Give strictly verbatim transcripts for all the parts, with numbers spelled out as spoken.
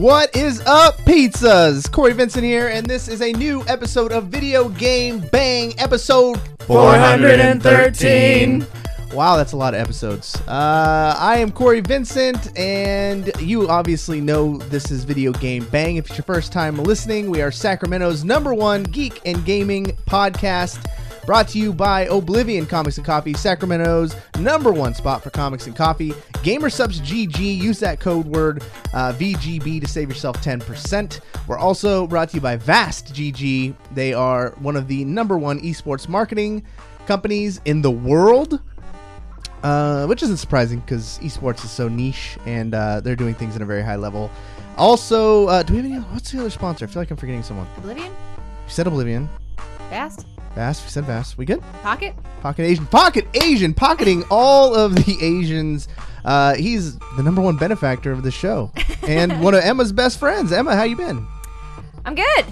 What is up, pizzas? Corey Vincent here, and this is a new episode of Video Game Bang, episode four hundred thirteen. Wow, that's a lot of episodes. Uh, I am Corey Vincent, and you obviously know this is Video Game Bang. If it's your first time listening, we are Sacramento's number one geek and gaming podcast, brought to you by Oblivion Comics and Coffee, Sacramento's number one spot for comics and coffee. Gamer Subs G G, use that code word uh, V G B to save yourself ten percent. We're also brought to you by Vast G G. They are one of the number one esports marketing companies in the world, uh, which isn't surprising because esports is so niche, and uh, they're doing things at a very high level. Also, uh, do we have any? What's the other sponsor? I feel like I'm forgetting someone. Oblivion? You said Oblivion. Vast? Bass, we said Bass. We good? Pocket? Pocket Asian. Pocket Asian! Pocketing all of the Asians. Uh, he's the number one benefactor of the show. And one of Emma's best friends. Emma, how you been? I'm good.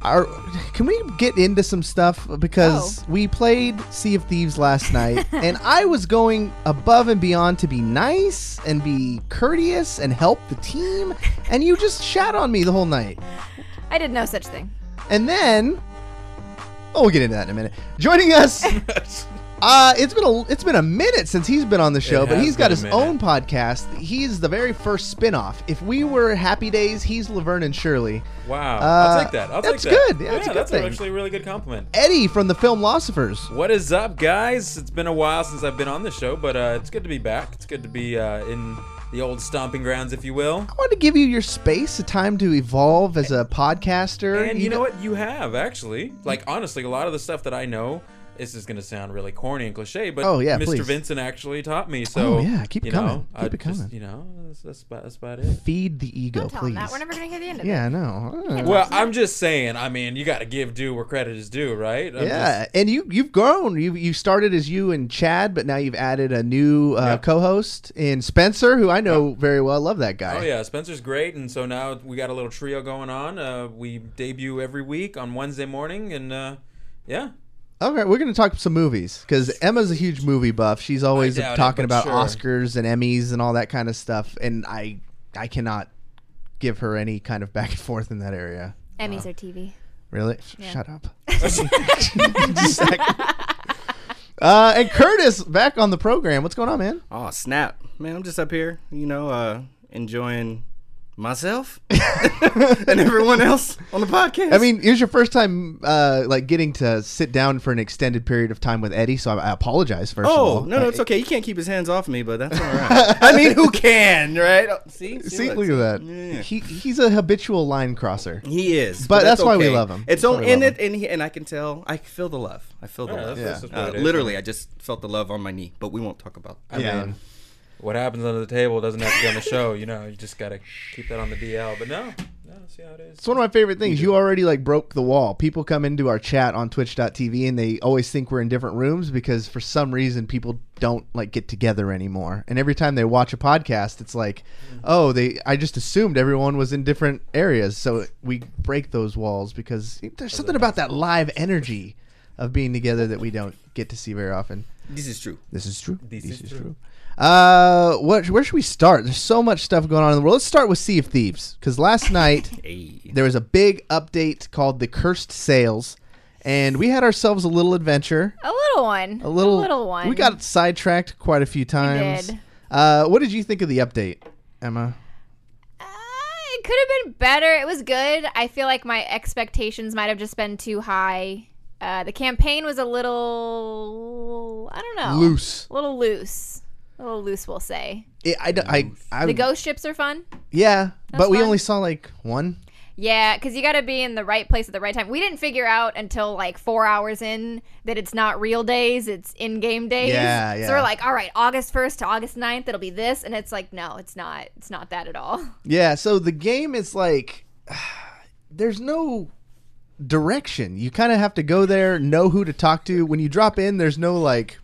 Our, can we get into some stuff? Because oh. we played Sea of Thieves last night. And I was going above and beyond to be nice and be courteous and help the team. And you just shat on me the whole night. I did no such thing. And then... Oh, we'll get into that in a minute. Joining us, uh, it's been a it's been a minute since he's been on the show, but he's got his own podcast. He's the very first spinoff. If we were Happy Days, he's Laverne and Shirley. Wow, uh, I'll take that. I'll take that. That's good. Yeah, that's a good thing. That's actually a really good compliment. Eddie from the Filmlosophers. What is up, guys? It's been a while since I've been on the show, but uh, it's good to be back. It's good to be uh, in. The old stomping grounds, if you will. I wanted to give you your space, a time to evolve as a podcaster. And you, you know, know what? You have, actually. Like, honestly, a lot of the stuff that I know, this is going to sound really corny and cliche, but oh, yeah, Mister Please. Vincent actually taught me. So, oh, yeah, keep you coming. Know, keep I it coming. Just, you know, that's, that's, about, that's about it. Feed the ego, Don't tell please. Him that. We're never going to hear the end of yeah, it. Yeah, I know. I well, I'm just saying, I mean, you got to give due where credit is due, right? I'm yeah, just... and you, you've grown. You you started as you and Chad, but now you've added a new uh, yep. co-host in Spencer, who I know yep. very well. I love that guy. Oh, yeah, Spencer's great, and so now we got a little trio going on. Uh, we debut every week on Wednesday morning, and uh, yeah. Okay, we're going to talk some movies because Emma's a huge movie buff. She's always talking it, about sure. Oscars and Emmys and all that kind of stuff, and I I cannot give her any kind of back and forth in that area. Emmys wow. are T V. Really? Yeah. Shut up. uh, and Curtis, back on the program. What's going on, man? Oh, snap. Man, I'm just up here, you know, uh, enjoying... myself and everyone else on the podcast. I mean, it was your first time uh, like getting to sit down for an extended period of time with Eddie, so I, I apologize first oh, of all. No, no, it's okay. He can't keep his hands off me, but that's all right. I mean, who can, right? Oh, see? See, see look, look at that. Yeah. He He's a habitual line crosser. He is. But, but that's, that's why okay. we love him. It's all in it, and, he, and I can tell. I feel the love. I feel the yeah, love. That's, that's yeah. uh, literally, I just felt the love on my knee, but we won't talk about that. Yeah. I mean, what happens under the table doesn't have to be on the show, you know. You just gotta keep that on the D L. But no, no, see how it is. It's one of my favorite things. You already like broke the wall. People come into our chat on Twitch dot T V and they always think we're in different rooms because for some reason people don't like get together anymore. And every time they watch a podcast, it's like, mm-hmm. oh, they. I just assumed everyone was in different areas. So we break those walls because there's something about that live energy of being together that we don't get to see very often. This is true. This is true. This, this is, is true. true. Uh, what? Where should we start? There's so much stuff going on in the world. Let's start with Sea of Thieves, because last night hey. there was a big update called the Cursed Sails, and we had ourselves a little adventure. A little one. A little, a little one. We got sidetracked quite a few times. We did. Uh, what did you think of the update, Emma? Uh, it could have been better. It was good. I feel like my expectations might have just been too high. Uh, the campaign was a little, I don't know. Loose. A little loose. A little loose, we'll say. It, I, I, I, the ghost ships are fun. Yeah, That's but we fun. only saw like one. Yeah, because you got to be in the right place at the right time. We didn't figure out until like four hours in that it's not real days, it's in-game days. Yeah, yeah. So we're like, all right, August first to August ninth, it'll be this. And it's like, no, it's not. It's not that at all. Yeah, so the game is like, there's no direction. You kind of have to go there, know who to talk to. When you drop in, there's no like...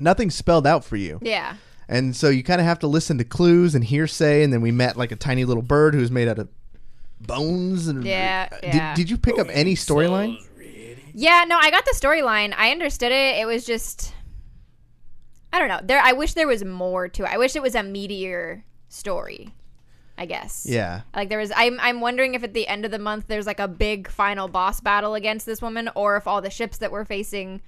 nothing's spelled out for you. Yeah. And so you kind of have to listen to clues and hearsay, and then we met like a tiny little bird who's made out of bones. And yeah, yeah. Did, did you pick up any storyline? Yeah, no, I got the storyline. I understood it. It was just, I don't know. There, I wish there was more to it. I wish it was a meatier story. I guess. Yeah. Like there was, I'm, I'm wondering if at the end of the month there's like a big final boss battle against this woman, or if all the ships that we're facing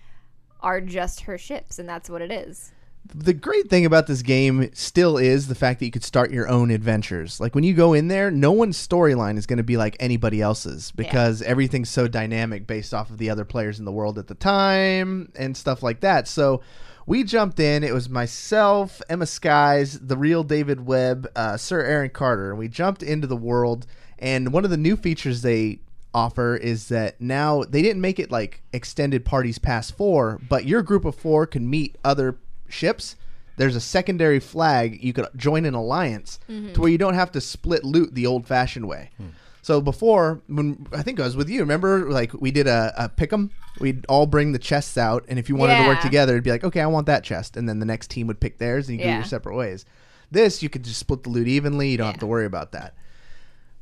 are just her ships and that's what it is. The great thing about this game still is the fact that you could start your own adventures. Like when you go in there, no one's storyline is going to be like anybody else's because yeah. everything's so dynamic based off of the other players in the world at the time and stuff like that. So we jumped in. It was myself, Emma Skies, the real David Webb, uh, Sir Aaron Carter, and we jumped into the world. And one of the new features they offer is that now they didn't make it like extended parties past four, but your group of four can meet other ships. There's a secondary flag. You could join an alliance mm-hmm. to where you don't have to split loot the old-fashioned way. Mm. So before, when I think I was with you, remember, like we did a, a pick'em. We'd all bring the chests out, and if you wanted yeah. to work together, it'd be like, okay, I want that chest, and then the next team would pick theirs, and you yeah. go your separate ways. This, you could just split the loot evenly. You don't yeah. have to worry about that.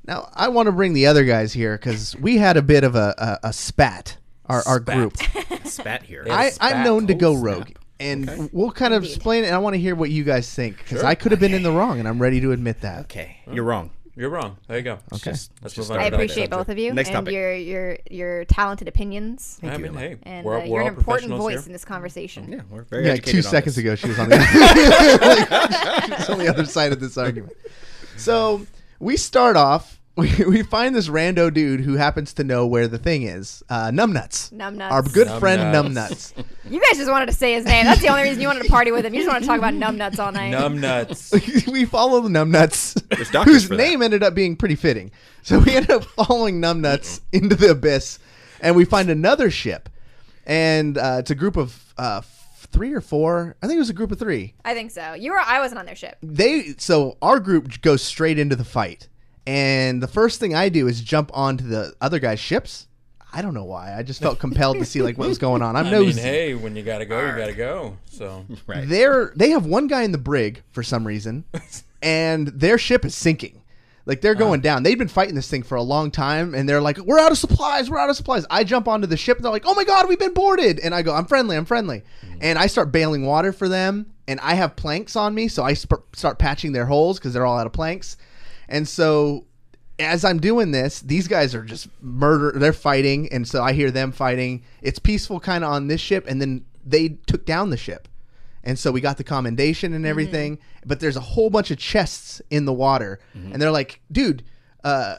Now, I want to bring the other guys here because we had a bit of a a, a spat. Our spat. our group spat here. I, spat. I'm known to go rogue. Snap. And okay. we'll kind of Indeed. explain it, and I want to hear what you guys think, because sure. I could have okay. been in the wrong, and I'm ready to admit that. Okay. You're wrong. You're wrong. There you go. Okay. Just, let's just move on. I appreciate both of you Next and topic. your your your talented opinions. Thank I you. Mean, hey, and uh, you're an important voice here. in this conversation. Yeah, we're very yeah, educated Two on seconds this. ago, she was on the other, like, she's on the other side of this argument. So we start off. We, we find this rando dude who happens to know where the thing is. Uh, Num Nuts. Num Nuts. Our good Num friend Num Nuts. You guys just wanted to say his name. That's the only reason you wanted to party with him. You just want to talk about Num Nuts all night. Num Nuts. We follow the Num Nuts, whose name that. ended up being pretty fitting. So we ended up following Num Nuts into the abyss, and we find another ship. And uh, it's a group of uh, three or four. I think it was a group of three. I think so. You were. I wasn't on their ship. They. So our group goes straight into the fight. And the first thing I do is jump onto the other guy's ships. I don't know why. I just felt compelled to see like what was going on. I'm I nosy. Mean, hey, when you gotta go, you gotta go. So right. They're they have one guy in the brig for some reason, and their ship is sinking. Like they're going uh, down. They've been fighting this thing for a long time, and they're like, "We're out of supplies. We're out of supplies." I jump onto the ship, and they're like, "Oh my god, we've been boarded!" And I go, "I'm friendly. I'm friendly," mm-hmm. and I start bailing water for them. And I have planks on me, so I sp- start patching their holes because they're all out of planks. And so as I'm doing this, these guys are just murder. They're fighting. And so I hear them fighting. It's peaceful kind of on this ship. And then they took down the ship. And so we got the commendation and everything. Mm-hmm. But there's a whole bunch of chests in the water. Mm-hmm. And they're like, dude, uh,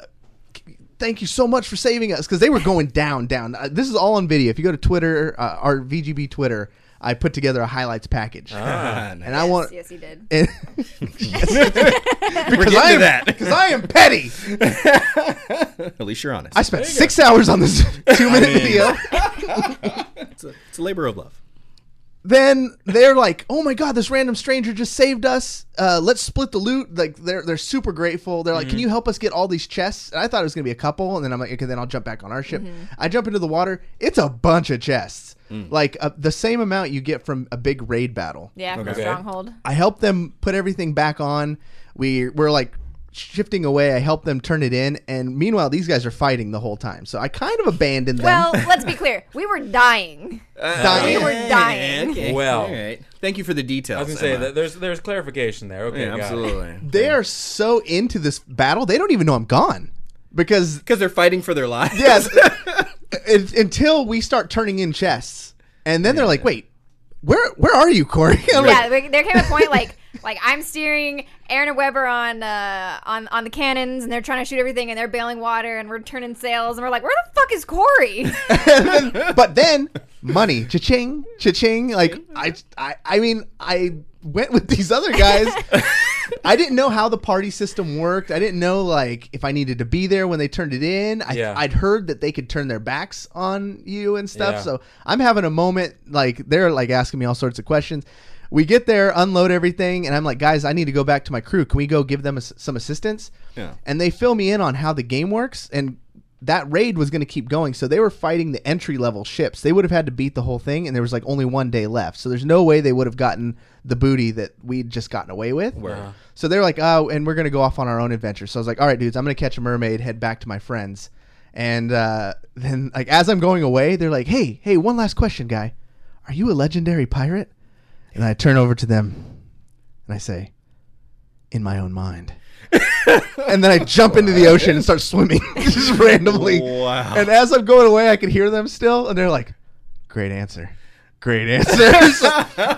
thank you so much for saving us. Because they were going down, down. Uh, this is all on video. If you go to Twitter, uh, our V G B Twitter, I put together a highlights package. Ah, and nice. I want yes, yes, you did. And, yes, because I am, that. Because I am petty. At least you're honest. I spent six go. hours on this two-minute I mean. video. It's, a, it's a labor of love. Then they're like, "Oh my god, this random stranger just saved us. Uh, let's split the loot." Like they're they're super grateful. They're like, mm-hmm. "Can you help us get all these chests?" And I thought it was gonna be a couple, and then I'm like, "Okay, then I'll jump back on our ship." Mm-hmm. I jump into the water. It's a bunch of chests. Mm. Like uh, the same amount you get from a big raid battle. Yeah, from okay. a stronghold. I help them put everything back on. We we're like shifting away. I help them turn it in, and meanwhile these guys are fighting the whole time. So I kind of abandoned them. Well, let's be clear. We were dying. Uh, dying. We were dying. Okay. Well, all right. Thank you for the details. I was gonna say that there's there's clarification there. Okay, yeah, absolutely. Got it. They are so into this battle, they don't even know I'm gone because because they're fighting for their lives. Yes. It, until we start turning in chests, and then yeah. they're like, "Wait, where where are you, Corey?" I'm yeah, like, there came a point like like I'm steering Aaron and Weber on uh, on on the cannons, and they're trying to shoot everything, and they're bailing water, and we're turning sails, and we're like, "Where the fuck is Corey?" then, but then money, cha-ching, cha-ching. Like I I I mean I went with these other guys. I didn't know how the party system worked. I didn't know like if I needed to be there when they turned it in. I, yeah. I'd heard that they could turn their backs on you and stuff. Yeah. So I'm having a moment. Like they're like asking me all sorts of questions. We get there, unload everything, and I'm like, guys, I need to go back to my crew. Can we go give them a, some assistance? Yeah. And they fill me in on how the game works. And that raid was going to keep going. So they were fighting the entry level ships. They would have had to beat the whole thing. And there was like only one day left. So there's no way they would have gotten the booty that we'd just gotten away with. Wow. So they're like, oh, and we're going to go off on our own adventure. So I was like, all right, dudes, I'm going to catch a mermaid, head back to my friends. And uh, then like as I'm going away, they're like, hey, hey, one last question, guy. Are you a legendary pirate? And I turn over to them and I say, in my own mind. and then I jump into the ocean and start swimming just randomly. Wow. And as I'm going away, I can hear them still, and they're like, great answer. Great answer. So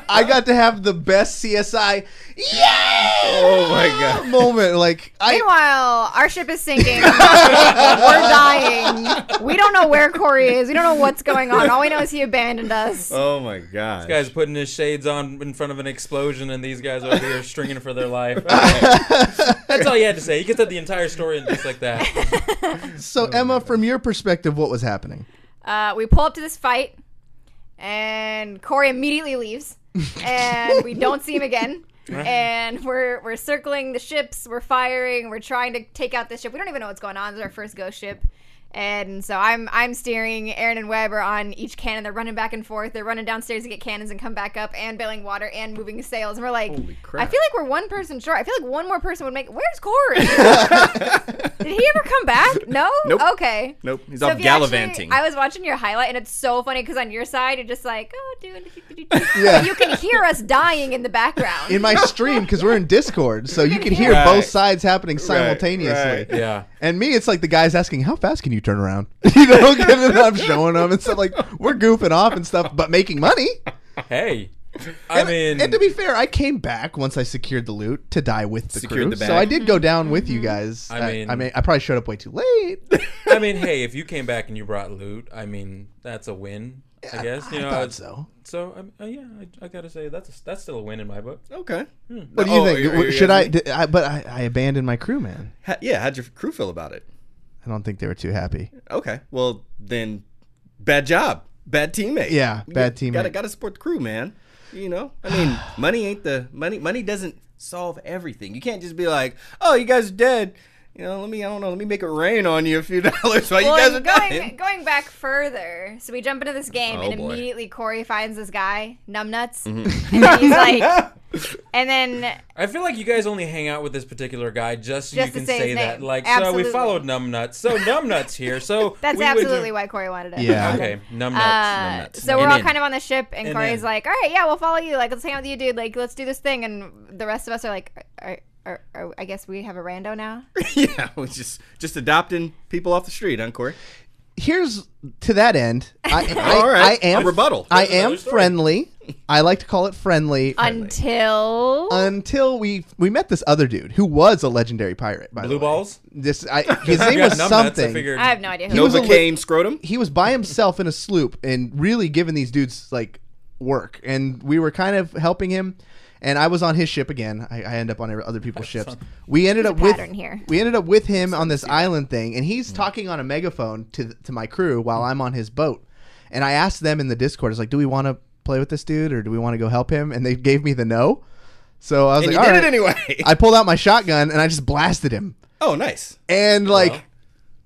I got to have the best C S I yeah! oh my God. moment. Like, I... Meanwhile, our ship is sinking. We're dying. We don't know where Corey is. We don't know what's going on. All we know is he abandoned us. Oh my God. This guy's putting his shades on in front of an explosion, and these guys over here stringing for their life. Okay. That's all you had to say. You could set the entire story in just like that. So, oh, Emma, from your perspective, what was happening? Uh, we pull up to this fight. And Corey immediately leaves, and we don't see him again. And we're we're circling the ships, we're firing, we're trying to take out this ship. We don't even know what's going on. This is our first ghost ship, and so I'm I'm steering. Aaron and Webb are on each cannon. They're running back and forth. They're running downstairs to get cannons and come back up, and bailing water and moving sails. And we're like, holy crap. I feel like we're one person short. I feel like one more person would make it. Where's Corey? Did he ever come back? No? Nope. Okay. Nope. He's so off gallivanting. Actually, I was watching your highlight, and it's so funny because on your side, you're just like, oh, dude. Yeah. But you can hear us dying in the background. In my stream, because we're in Discord, so you, you can hear, hear right. both sides happening simultaneously. Right. Right. Yeah. And me, it's like the guy's asking, how fast can you turn around? You know, and I'm showing them and stuff. Like, we're goofing off and stuff, but making money. Hey. I and, mean, and to be fair, I came back once I secured the loot to die with the crew. The so I did go down with you guys. I, I mean, I mean, I probably showed up way too late. I mean, hey, if you came back and you brought loot, I mean, that's a win. I guess you know. I thought so. So um, uh, yeah, I, I gotta say that's a, that's still a win in my book. Okay. Hmm. What do you oh, think? Are, are, Should are, I, did, I? But I, I abandoned my crew, man. Ha, yeah, how'd your crew feel about it? I don't think they were too happy. Okay. Well, then, bad job, bad teammate. Yeah, bad teammate. Gotta gotta support the crew, man. You know, I mean, money ain't the money. Money doesn't solve everything. You can't just be like, oh, you guys are dead. You know, let me, I don't know, let me make it rain on you a few dollars while well, you guys are going, dying. Going back further, so we jump into this game, oh, and boy. immediately Corey finds this guy, Num Nuts, mm-hmm. and he's like, and then... I feel like you guys only hang out with this particular guy just so just you can say, say that. Like, absolutely. So we followed Num Nuts, so Num Nuts here, so... That's absolutely why Corey wanted it. Yeah. Okay, Num Nuts, uh, Num Nuts. So and we're all in. kind of on the ship, and, and Corey's in. like, all right, yeah, we'll follow you. Like, let's hang out with you, dude. Like, let's do this thing. And the rest of us are like, all right. Or, or I guess we have a rando now. Yeah, we're just just adopting people off the street, huh, Corey? Here's to that end. I, I, All right, I am a rebuttal. I That's am friendly. I like to call it friendly until until we we met this other dude who was a legendary pirate. By Blue the way. balls. This I, his name was something. Nuts, I, I have no idea. Who he was became scrotum. He was by himself in a sloop and really giving these dudes like work, and we were kind of helping him. And I was on his ship again. I, I end up on other people's ships. We ended up with here. we ended up with him on this island thing, and he's mm-hmm. talking on a megaphone to to my crew while I'm on his boat. And I asked them in the Discord, I was like, "Do we want to play with this dude, or do we want to go help him?" And they gave me the no. So I was and like, you "All did right." it anyway. I pulled out my shotgun and I just blasted him. Oh, nice! And well. like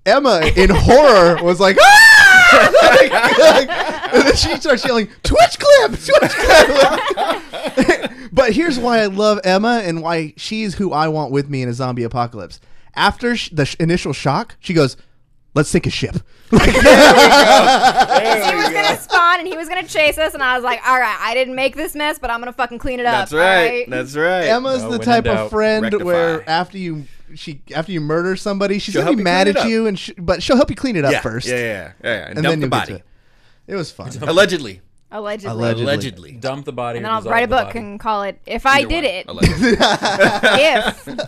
Emma in horror was like, "Ah!" like, like, and then she starts yelling, "Twitch clip, Twitch clip!" But here's why I love Emma and why she's who I want with me in a zombie apocalypse. After sh the sh initial shock, she goes, "Let's sink a ship." Like, there we go. There he was go. gonna spawn and he was gonna chase us, and I was like, "All right, I didn't make this mess, but I'm gonna fucking clean it up." That's right. right? That's right. Emma's no, the type of friend rectify. where after you. She after you murder somebody, she's she'll gonna be mad at you, and she, but she'll help you clean it up yeah, first. Yeah, yeah, yeah, yeah, yeah. And, and dump then the body. It. it was fun. Allegedly. Allegedly. Allegedly. Allegedly. Dump the body. And then I'll write a book and call it "If Either I Did It." If, and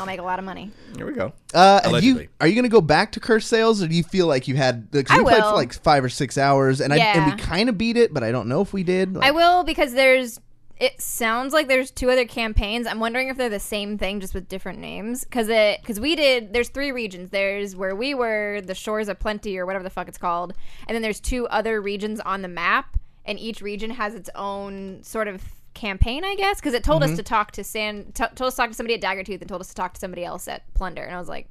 I'll make a lot of money. Here we go. Uh, Allegedly. You, are you gonna go back to Cursed Sails, or do you feel like you had? Like, I we will. played for like five or six hours, and yeah. I and we kind of beat it, but I don't know if we did. Like, I will because there's. It sounds like there's two other campaigns. I'm wondering if they're the same thing, just with different names. Because it, because we did. There's three regions. There's where we were, the Shores of Plenty, or whatever the fuck it's called, and then there's two other regions on the map, and each region has its own sort of campaign, I guess. Because it told mm-hmm. us to talk to San, told us to talk to somebody at Daggertooth, and told us to talk to somebody else at Plunder, and I was like.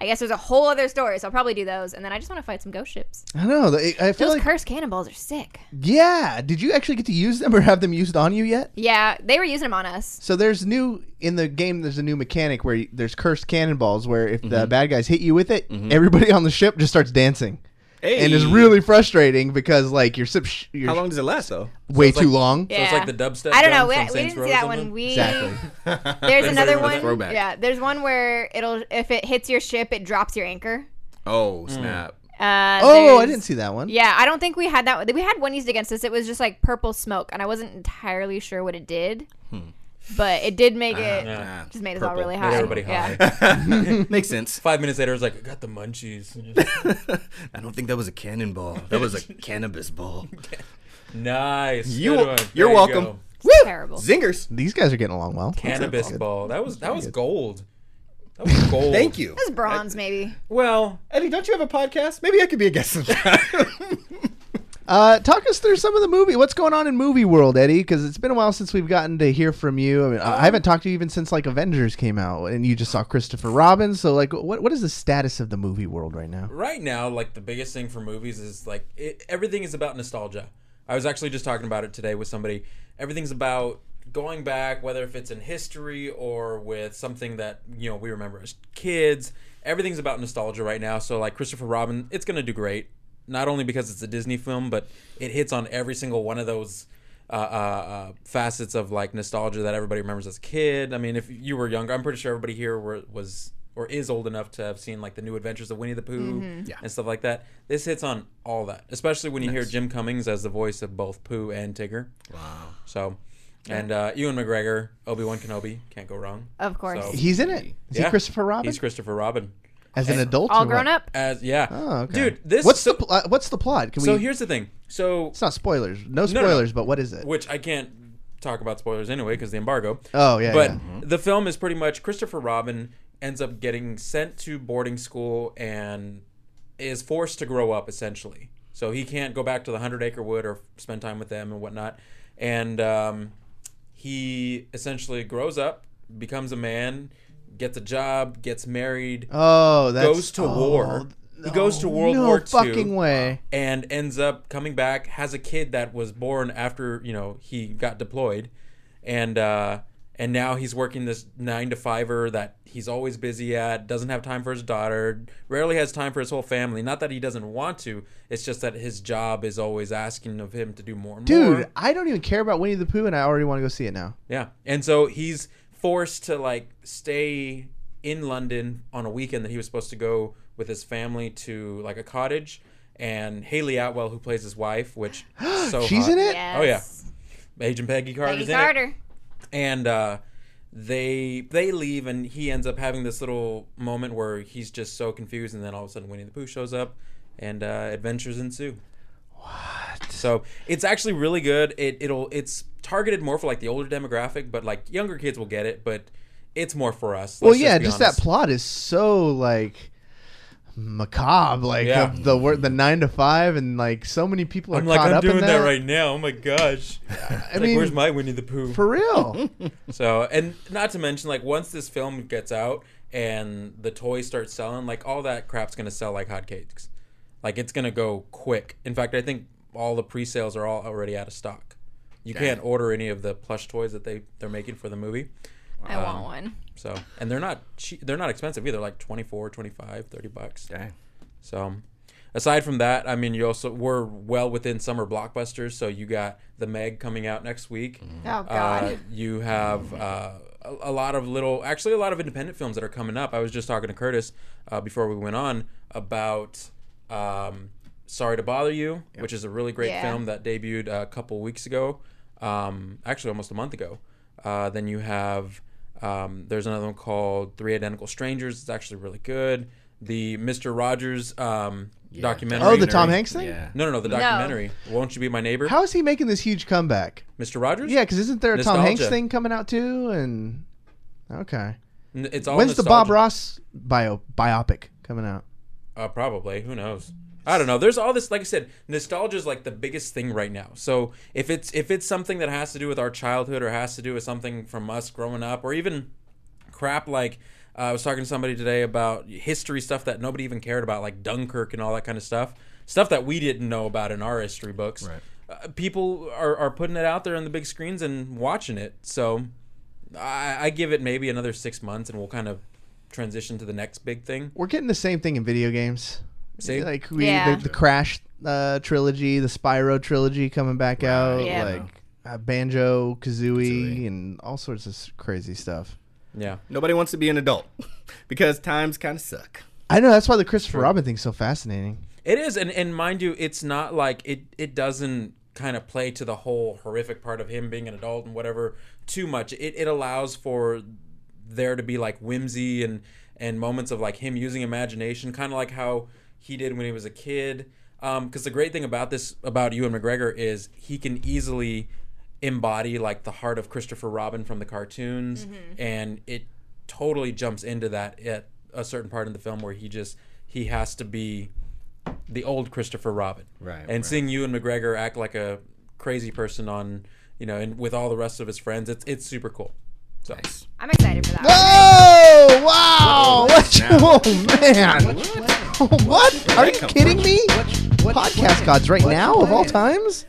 I guess there's a whole other story, so I'll probably do those. And then I just want to fight some ghost ships. I know. I feel those like, cursed cannonballs are sick. Yeah. Did you actually get to use them or have them used on you yet? Yeah. They were using them on us. So there's new... In the game, there's a new mechanic where there's cursed cannonballs where if mm-hmm. the bad guys hit you with it, mm-hmm. everybody on the ship just starts dancing. Hey. And it's really frustrating because like your sip. Your How long does it last though? Way so too like, long. Yeah. So it's like the dubstep. I don't know. We, we didn't see that one. We exactly. There's another one. Yeah. There's one where it'll if it hits your ship, it drops your anchor. Oh snap. Mm. Uh, oh, I didn't see that one. Yeah, I don't think we had that. We had one used against us. It was just like purple smoke, and I wasn't entirely sure what it did. Hmm. But it did make uh, it, yeah. just made Purple. us all really high. Made everybody high. Yeah. Makes sense. Five minutes later, I was like, I got the munchies. I don't think that was a cannonball. That was a cannabis ball. Nice. You, Good one. You're there welcome. You Woo! Terrible. Zingers. These guys are getting along well. Cannabis ball. That was that was gold. That was gold. Thank you. That was bronze, maybe. Well, Eddie, don't you have a podcast? Maybe I could be a guest sometime. Uh, talk us through some of the movie. What's going on in movie world, Eddie? Because it's been a while since we've gotten to hear from you. I mean, I haven't talked to you even since like Avengers came out, and you just saw Christopher Robin. So, like, what what is the status of the movie world right now? Right now, like the biggest thing for movies is like it, everything is about nostalgia. I was actually just talking about it today with somebody. Everything's about going back, whether if it's in history or with something that you know we remember as kids. Everything's about nostalgia right now. So, like Christopher Robin, it's gonna do great. Not only because it's a Disney film, but it hits on every single one of those uh, uh, facets of like nostalgia that everybody remembers as a kid. I mean, if you were younger, I'm pretty sure everybody here were, was or is old enough to have seen like the New Adventures of Winnie the Pooh mm-hmm. yeah. and stuff like that. This hits on all that, especially when you nice. hear Jim Cummings as the voice of both Pooh and Tigger. Wow. So, and uh, Ewan McGregor, Obi-Wan Kenobi, can't go wrong. Of course. So, he's in it. Is yeah. he Christopher Robin? He's Christopher Robin. As an adult, all grown up. As yeah, oh, okay. dude. This what's so, the pl what's the plot? Can we, so here's the thing. So it's not spoilers, no spoilers. No, no. But what is it? Which I can't talk about spoilers anyway because the embargo. Oh yeah. But yeah. the film is pretty much Christopher Robin ends up getting sent to boarding school and is forced to grow up essentially. So he can't go back to the Hundred Acre Wood or spend time with them and whatnot. And um, he essentially grows up, becomes a man. Gets a job, gets married. Oh, that's goes to oh, war. No, he goes to World no War Two. Fucking way. And ends up coming back. Has a kid that was born after you know he got deployed, and uh, and now he's working this nine to fiver that he's always busy at. Doesn't have time for his daughter. Rarely has time for his whole family. Not that he doesn't want to. It's just that his job is always asking of him to do more and Dude, more. Dude, I don't even care about Winnie the Pooh, and I already want to go see it now. Yeah, and so he's forced to like stay in London on a weekend that he was supposed to go with his family to like a cottage, and Hayley Atwell, who plays his wife, which so she's hot. in it. Yes. Oh yeah, Agent Peggy Carter. Peggy Carter. In it. And uh, they they leave, and he ends up having this little moment where he's just so confused, and then all of a sudden Winnie the Pooh shows up, and uh, adventures ensue. What? So it's actually really good. It it'll it's targeted more for like the older demographic, but like younger kids will get it. But it's more for us. Well, yeah, just, just that plot is so like macabre, like yeah. the work, the nine to five, and like so many people are I'm like, caught I'm up doing in that. that right now. Oh my gosh! I like, mean, where's my Winnie the Pooh? For real. So, and not to mention, like once this film gets out and the toys start selling, like all that crap's gonna sell like hotcakes. Like it's gonna go quick. In fact, I think all the pre-sales are all already out of stock. You Damn. can't order any of the plush toys that they they're making for the movie. I um, want one. So and they're not cheap, they're not expensive either. Like twenty-four, twenty-five, thirty bucks. Dang. So aside from that, I mean, you also we're well within summer blockbusters. So you got The Meg coming out next week. Mm. Oh God. Uh, you have. Uh, A lot of little, actually, a lot of independent films that are coming up. I was just talking to Curtis uh, before we went on about. Um, Sorry to Bother You, yep. which is a really great yeah. film that debuted a couple weeks ago, um, actually almost a month ago. Uh, then you have um, there's another one called Three Identical Strangers. It's actually really good. The Mister Rogers um, yeah. documentary. Oh, the Tom Hanks thing? Yeah. No, no, no, the documentary. No. Won't You Be My Neighbor? How is he making this huge comeback? Mister Rogers? Yeah, because isn't there a nostalgia. Tom Hanks thing coming out too? And okay, it's all when's nostalgia. The Bob Ross bio biopic coming out? Uh, probably. Who knows? I don't know. There's all this, like I said, nostalgia is like the biggest thing right now. So if it's if it's something that has to do with our childhood or has to do with something from us growing up or even crap like uh, I was talking to somebody today about history stuff that nobody even cared about, like Dunkirk and all that kind of stuff, stuff that we didn't know about in our history books. Right. Uh, people are, are putting it out there on the big screens and watching it. So I, I give it maybe another six months and we'll kind of transition to the next big thing. We're getting the same thing in video games. See, like we yeah. the, the Crash uh, trilogy, the Spyro trilogy coming back right. out, yeah. like uh, Banjo Kazooie, and all sorts of crazy stuff. Yeah, nobody wants to be an adult because times kind of suck. I know, that's why the Christopher Robin thing's so fascinating. It is, and and mind you, it's not like it it doesn't kind of play to the whole horrific part of him being an adult and whatever too much. It it allows for there to be like whimsy and and moments of like him using imagination, kind of like how he did when he was a kid. Because um, the great thing about this, about Ewan McGregor, is he can easily embody like the heart of Christopher Robin from the cartoons, mm-hmm. and it totally jumps into that at a certain part in the film where he just he has to be the old Christopher Robin, right? And right. seeing Ewan McGregor act like a crazy person on, you know, and with all the rest of his friends, it's it's super cool. So nice. I'm excited for that. Whoa! Wow! What? Oh man! What? what? what? what? Are you kidding me? What? What? Podcast gods right what? now what? of all times?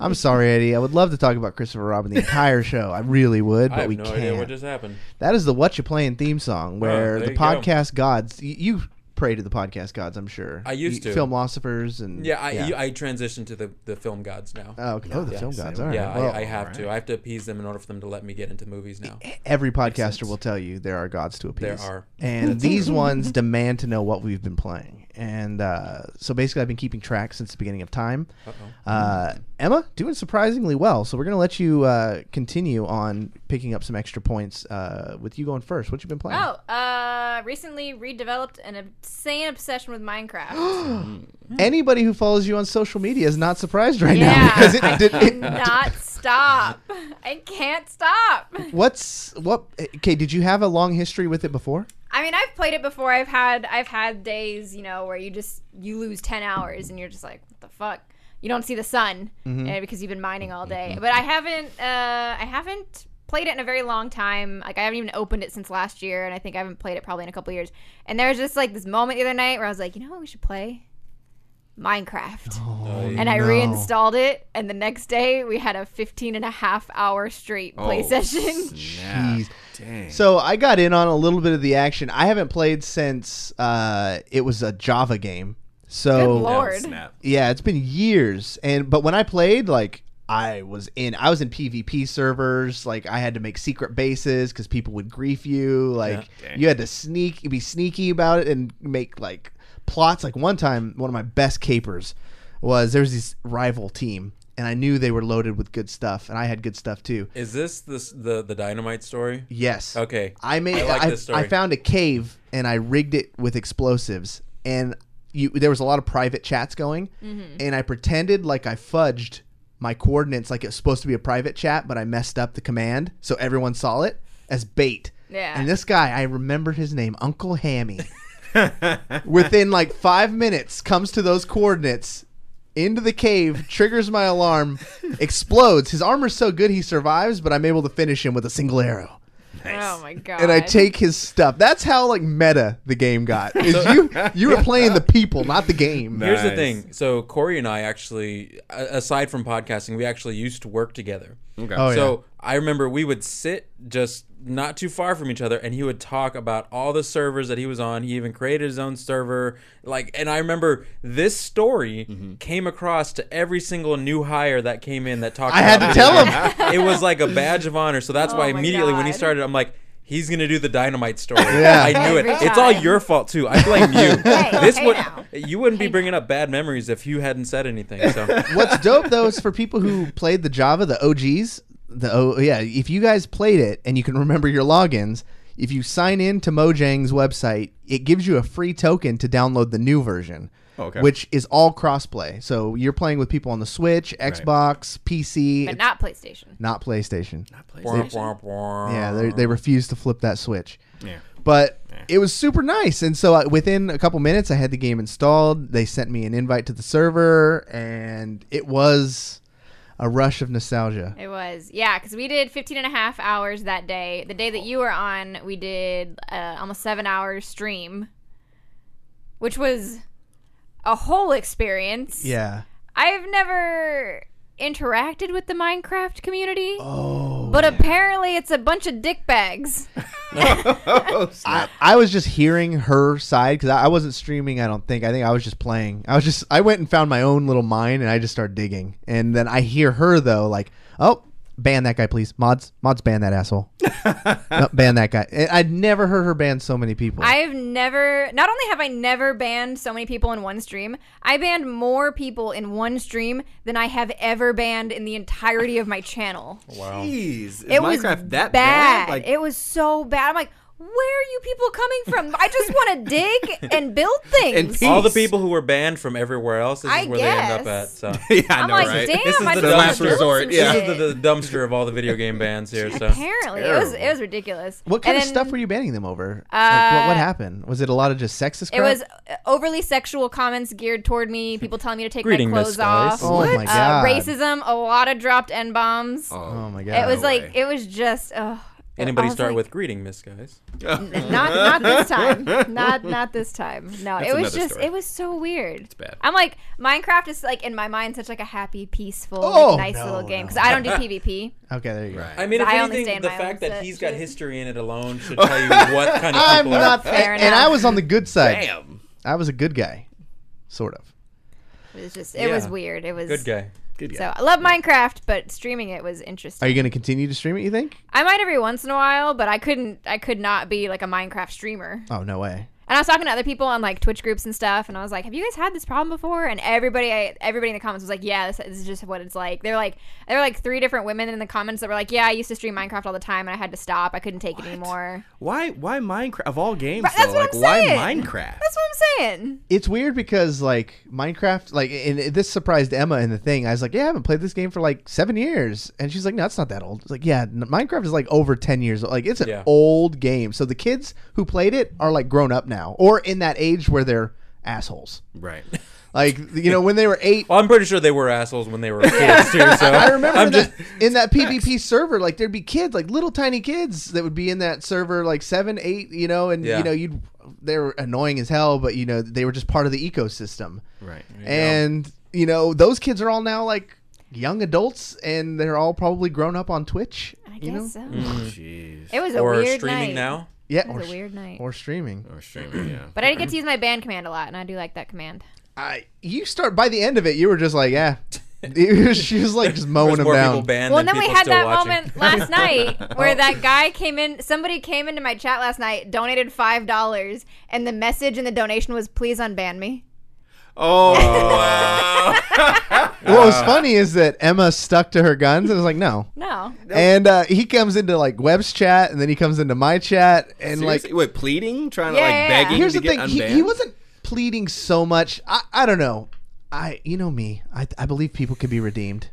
I'm sorry, Eddie. I would love to talk about Christopher Robin the entire show. I really would, but I have we no can't. Idea what just happened. That is the What You Playing theme song, where oh, the podcast go. gods. You pray to the podcast gods, I'm sure. I used you, to Filmlosophers and yeah, I yeah. You, I transitioned to the the film gods now. Oh, okay. oh the yeah. film gods. All right. Yeah, well, I, I have right. to. I have to appease them in order for them to let me get into movies now. Every podcaster will tell you there are gods to appease. There are, and these ones demand to know what we've been playing. And uh, so basically I've been keeping track since the beginning of time. Uh-oh. Uh, Emma, doing surprisingly well. So we're going to let you uh, continue on picking up some extra points uh, with you going first. What you been playing? Oh, uh, recently redeveloped an insane obsession with Minecraft. Anybody who follows you on social media is not surprised right yeah, now. Because it I did, it not stop. I can't stop. What's, what, okay, did you have a long history with it before? I mean, I've played it before. I've had I've had days, you know, where you just you lose ten hours and you're just like, what the fuck? You don't see the sun mm-hmm. because you've been mining all day. Mm-hmm. But I haven't uh, I haven't played it in a very long time. Like I haven't even opened it since last year, and I think I haven't played it probably in a couple years. And there was just like this moment the other night where I was like, you know what we should play? Minecraft. Oh, and I no. reinstalled it, and the next day we had a fifteen and a half hour straight play oh, session. Jeez. Dang. So I got in on a little bit of the action. I haven't played since uh, it was a Java game. So Good Lord. Yeah, it's been years. And but when I played, like I was in I was in PvP servers, like I had to make secret bases because people would grief you. Like yeah, you had to sneak be sneaky about it and make like plots. Like one time, one of my best capers was there was this rival team, and I knew they were loaded with good stuff, and I had good stuff too. Is this this the the dynamite story? Yes. Okay. I made. I, like I, this story. I found a cave and I rigged it with explosives, and you there was a lot of private chats going, mm-hmm. and I pretended like I fudged my coordinates, like it was supposed to be a private chat, but I messed up the command, so everyone saw it as bait. Yeah. And this guy, I remembered his name, Uncle Hammy. Within like five minutes, comes to those coordinates, into the cave, triggers my alarm, explodes. His armor's so good he survives, but I'm able to finish him with a single arrow. Nice. Oh my god! And I take his stuff. That's how like meta the game got. Is you you were playing the people, not the game. Nice. Here's the thing. So Corey and I actually, aside from podcasting, we actually used to work together. Okay. Oh, so yeah. I remember we would sit just not too far from each other, and he would talk about all the servers that he was on. He even created his own server. Like, and I remember this story mm-hmm. came across to every single new hire that came in that talked. I about had to tell him. It was like a badge of honor. So that's oh why immediately God. when he started, I'm like, he's gonna do the dynamite story. Yeah. I knew it. Every it's time. all your fault too. I blame you. hey, this hey would now. you wouldn't hey be bringing now. up bad memories if you hadn't said anything. So what's dope though is for people who played the Java, the O Gs. The oh yeah, if you guys played it and you can remember your logins, if you sign in to Mojang's website, it gives you a free token to download the new version, okay. which is all crossplay. So you're playing with people on the Switch, Xbox, right. P C, but not PlayStation. Not PlayStation. Not PlayStation. They, yeah, they they refuse to flip that Switch. Yeah, but yeah. it was super nice, and so I, within a couple minutes, I had the game installed. They sent me an invite to the server, and it was a rush of nostalgia. It was. Yeah, because we did fifteen and a half hours that day. The day that you were on, we did uh, almost seven hours stream, which was a whole experience. Yeah. I've never interacted with the Minecraft community, oh, but yeah. apparently it's a bunch of dick bags. Oh, I, I was just hearing her side because I, I wasn't streaming. I don't think. I think I was just playing. I was just. I went and found my own little mine and I just started digging. And then I hear her though, like, oh, ban that guy, please. Mods, mods, ban that asshole. No, ban that guy. And I'd never heard her ban so many people. I've never. Not only have I never banned so many people in one stream, I banned more people in one stream than I have ever banned in the entirety of my channel. Wow. Jeez, is it Minecraft was that bad. bad? Like, it was so bad. I'm like, where are you people coming from? I just want to dig and build things. And all the people who were banned from everywhere else, this I is where guess. they end up at. So. Yeah, I I'm know, like, right? Damn, this is I the last resort. Yeah. This is the, the dumpster of all the video game bans here. So. Apparently. It was, it was ridiculous. What kind and of then, stuff were you banning them over? Uh, like, what, what happened? Was it a lot of just sexist crap? It was overly sexual comments geared toward me, people telling me to take Greeting my clothes off. Oh, what? My God. Uh, racism, a lot of dropped N-bombs. Oh, oh, my God. It was no like, way. it was just... Uh, Anybody start like, with greeting, Miss Guys? Not, not this time. Not, not this time. No, That's it was just, story. it was so weird. It's bad. I'm like, Minecraft is like in my mind such like a happy, peaceful, oh, like, nice no, little game because no. I don't do PvP. Okay, there you go. Right. I mean, if I anything, the fact that he's shit. got history in it alone should tell you what kind of people I'm not fair. And I was on the good side. Damn, I was a good guy, sort of. It was just, it yeah. was weird. It was good guy. Good so I love yeah. Minecraft, but streaming it was interesting. Are you going to continue to stream it, you think? I might every once in a while, but I couldn't. I could not be like a Minecraft streamer. Oh, no way. And I was talking to other people on like Twitch groups and stuff, and I was like, have you guys had this problem before? And everybody I, everybody in the comments was like, yeah, this, this is just what it's like. They're like, there were like three different women in the comments that were like, yeah, I used to stream Minecraft all the time, and I had to stop. I couldn't take what? it anymore. Why Why Minecraft? Of all games, right, that's though, what like, I'm saying. Why Minecraft? That's what I'm saying. It's weird because like Minecraft, like and this surprised Emma in the thing. I was like, yeah, I haven't played this game for like seven years. And she's like, no, it's not that old. It's like, yeah, Minecraft is like over ten years old. Like, it's an yeah. old game. So the kids who played it are like grown up now. Now, or in that age where they're assholes, right? Like, you know, when they were eight. Well, I'm pretty sure they were assholes when they were kids too. So I remember I'm that just, in that P V P facts. server, like there'd be kids, like little tiny kids that would be in that server, like seven, eight, you know, and yeah. you know, you'd they were annoying as hell, but you know, they were just part of the ecosystem, right? You and know. you know, those kids are all now like young adults, and they're all probably grown up on Twitch. I you guess know? so. Mm. Jeez. It was a or weird streaming night. now. Yeah, or, a weird night. or streaming. Or streaming, yeah. But I did get to use my ban command a lot, and I do like that command. I you start by the end of it, you were just like, yeah. Was, she was like just mowing them down. Well, and then we had that watching. moment last night where oh. that guy came in. Somebody came into my chat last night, donated five dollars, and the message in the donation was, "Please unban me." Oh. Wow. What was funny is that Emma stuck to her guns and was like, no. No. And uh, he comes into like Webb's chat and then he comes into my chat and Seriously? like. Wait, pleading? Trying yeah, to like yeah, begging Here's to the get thing. He, he wasn't pleading so much. I, I don't know. I You know me. I, I believe people could be redeemed.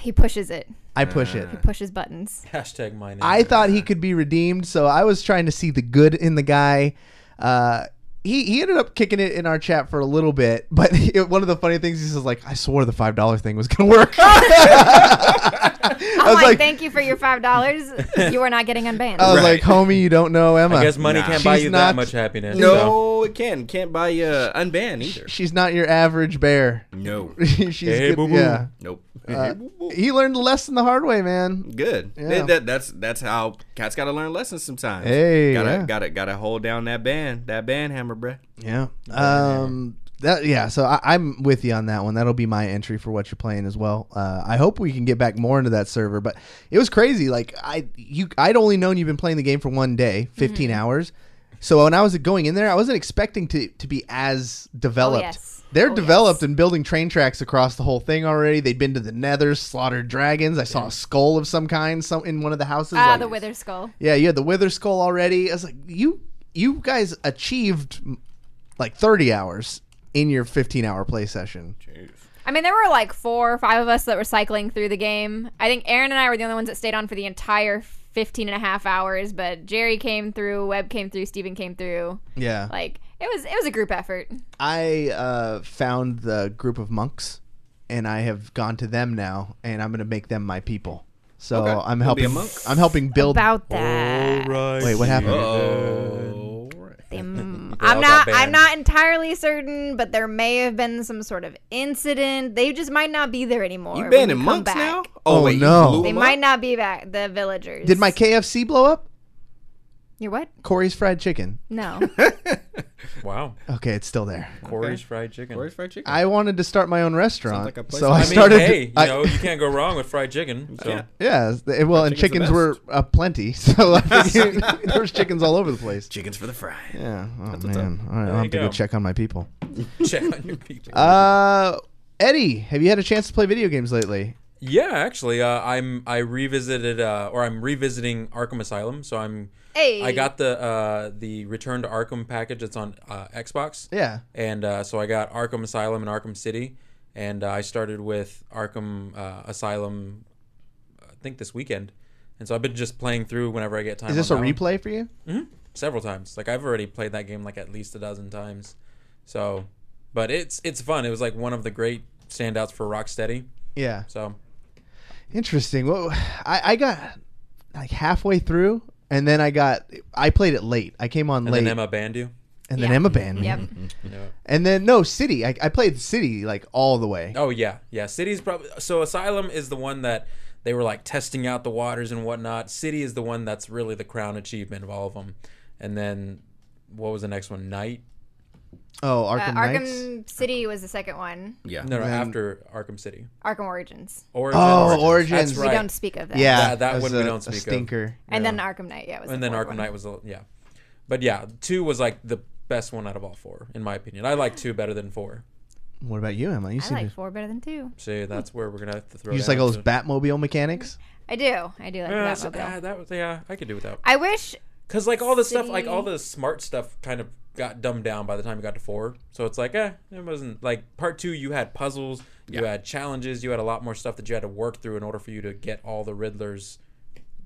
He pushes it. I push uh, it. He pushes buttons. Hashtag my name. I thought he could be redeemed. So I was trying to see the good in the guy. Uh He, he ended up kicking it in our chat for a little bit, but it, one of the funny things he says, like, I swore the five dollar thing was going to work. I was like, like, thank you for your five dollars. You are not getting unbanned. I was right. like, homie, you don't know Emma. I guess money nah. can't she's buy you not, that much happiness. No, so. it can. Can't buy you uh, unban either. She's not your average bear. No. She's hey, good, boo -boo. Yeah. Nope. Uh, he learned a lesson the hard way, man. Good. Yeah. That, that's that's how cats gotta learn lessons sometimes. Hey, gotta yeah. gotta gotta hold down that band, that band hammer, bruh. Yeah. Um. That yeah. So I, I'm with you on that one. That'll be my entry for what you're playing as well. Uh, I hope we can get back more into that server, but it was crazy. Like I you I'd only known you've been playing the game for one day, fifteen mm-hmm. hours. So when I was going in there, I wasn't expecting to to be as developed. Oh, yes. They're oh, developed yes. and building train tracks across the whole thing already. They'd been to the Nether, slaughtered dragons. I saw yeah. a skull of some kind some in one of the houses. Ah, uh, like, the Wither Skull. Yeah, you had the Wither Skull already. I was like, you you guys achieved like thirty hours in your fifteen hour play session. Jeez. I mean, there were like four or five of us that were cycling through the game. I think Aaron and I were the only ones that stayed on for the entire fifteen and a half hours, but Jerry came through, Webb came through, Steven came through. Yeah. Like, it was it was a group effort. I uh, found the group of monks, and I have gone to them now, and I'm going to make them my people. So okay. I'm helping. Be a monk. I'm helping build about that. All right. Wait, what happened? All right. they, mm, I'm not. I'm not entirely certain, but there may have been some sort of incident. They just might not be there anymore. You banning monks back. now? Oh, oh wait, no, they might up? not be back. The villagers. Did my K F C blow up? Your what? Corey's fried chicken. No. Wow. Okay, it's still there. Corey's okay. fried chicken. Corey's fried chicken. I wanted to start my own restaurant, like so I, I mean, started. Hey, you I, know, you can't go wrong with fried chicken. So. Yeah. yeah. Well, fried and chickens were uh, plenty, so I figured there was chickens all over the place. Chickens for the fry. Yeah. Oh That's man. All right, I'll have to go. go check on my people. Check on your people. Uh, Eddie, have you had a chance to play video games lately? Yeah, actually, uh, I'm I revisited uh, or I'm revisiting Arkham Asylum, so I'm hey. I got the uh, the Return to Arkham package that's on uh, Xbox. Yeah, and uh, so I got Arkham Asylum and Arkham City, and uh, I started with Arkham uh, Asylum, I think this weekend, and so I've been just playing through whenever I get time. Is this a replay one. for you? Mm-hmm. Several times. Like I've already played that game like at least a dozen times. So, but it's it's fun. It was like one of the great standouts for Rocksteady. Yeah. So. Interesting. Well, I, I got like halfway through, and then I got I played it late. I came on and late. And then Emma banned you. And yep. then Emma banned me. Yep. And then no City. I, I played City like all the way. Oh yeah, yeah. City's probably so. Asylum is the one that they were like testing out the waters and whatnot. City is the one that's really the crown achievement of all of them. And then what was the next one? Night. Oh, Arkham uh, Arkham Knights? City was the second one. Yeah. No, no, after Arkham City. Arkham Origins. Origins. Oh, Origins. That's right. We don't speak of that. Yeah, that, that one a, we don't speak a stinker. of. And yeah. then Arkham Knight, yeah. Was and the then Arkham one. Knight was, a, yeah. But yeah, two was like the best one out of all four, in my opinion. I like two better than four. What about you, Emma? You I like to... four better than two. See, that's where we're going to have to throw You just like all those Batmobile mechanics? I do. I do like yeah, the Batmobile. So, uh, that was, yeah, I could do without. I wish... Because like all the stuff, like all the smart stuff kind of got dumbed down by the time you got to four. So it's like, eh, it wasn't like part two. You had puzzles, you yeah. had challenges, you had a lot more stuff that you had to work through in order for you to get all the Riddler's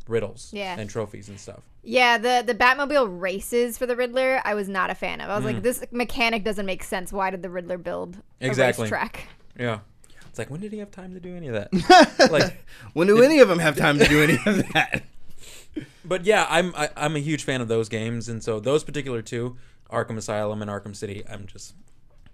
riddles yeah. and trophies and stuff. Yeah, the, the Batmobile races for the Riddler, I was not a fan of. I was mm. like, this mechanic doesn't make sense. Why did the Riddler build a exactly. racetrack? Yeah. It's like, when did he have time to do any of that? Like, when do any of them have time to do any of that? But yeah, I'm I, I'm a huge fan of those games, and so those particular two, Arkham Asylum and Arkham City, I'm just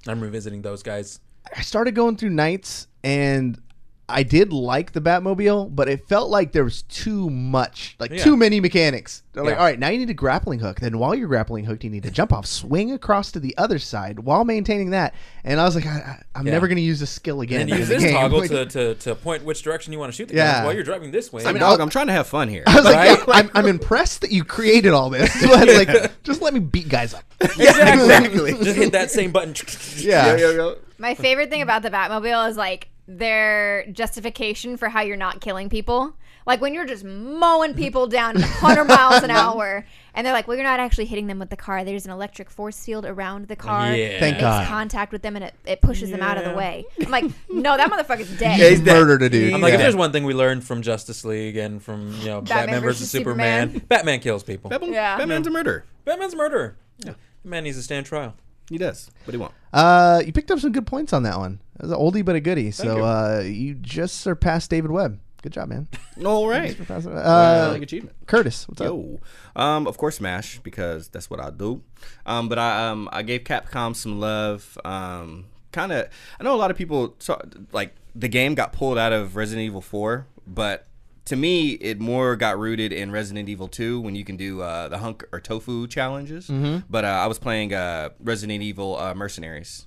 I'm revisiting those guys. I started going through Knights, and I did like the Batmobile, but it felt like there was too much, like yeah. too many mechanics. They're yeah. like, all right, now you need a grappling hook. Then while you're grappling hooked, you need to jump off, swing across to the other side while maintaining that. And I was like, I, I'm yeah. never going to use this skill again. And you use this game. toggle like, to, to, to point which direction you want to shoot the yeah. guns while you're driving this way. I mean, dog, I'm trying to have fun here. I was right? like, I'm, I'm impressed that you created all this. But yeah. like, just let me beat guys up. Exactly. Just hit that same button. Yeah. yeah, yeah, yeah. My favorite thing about the Batmobile is like, their justification for how you're not killing people. Like when you're just mowing people down one hundred miles an hour and they're like, well, you're not actually hitting them with the car. There's an electric force field around the car. Yeah. Thank it makes God. contact with them and it, it pushes yeah. them out of the way. I'm like, no, that motherfucker's dead. Yeah, he's murdered a dude. I'm like, yeah. if there's one thing we learned from Justice League and from you know Batman, Batman versus Superman, Superman, Batman kills people. Batman, yeah. Batman's a murderer. Batman's a murderer. Yeah. Man needs to stand trial. He does. What do you want? Uh, you picked up some good points on that one. It was an oldie but a goodie. Thank so you. Uh, you just surpassed David Webb. Good job, man. All right. Uh, well, like achievement. Curtis, what's Yo. up? Um, of course, Smash, because that's what I do. Um, but I um, I gave Capcom some love. Um, kind of. I know a lot of people saw, like the game got pulled out of Resident Evil four, but to me, it more got rooted in Resident Evil two when you can do uh, the hunk or tofu challenges. Mm-hmm. But uh, I was playing uh, Resident Evil uh, Mercenaries.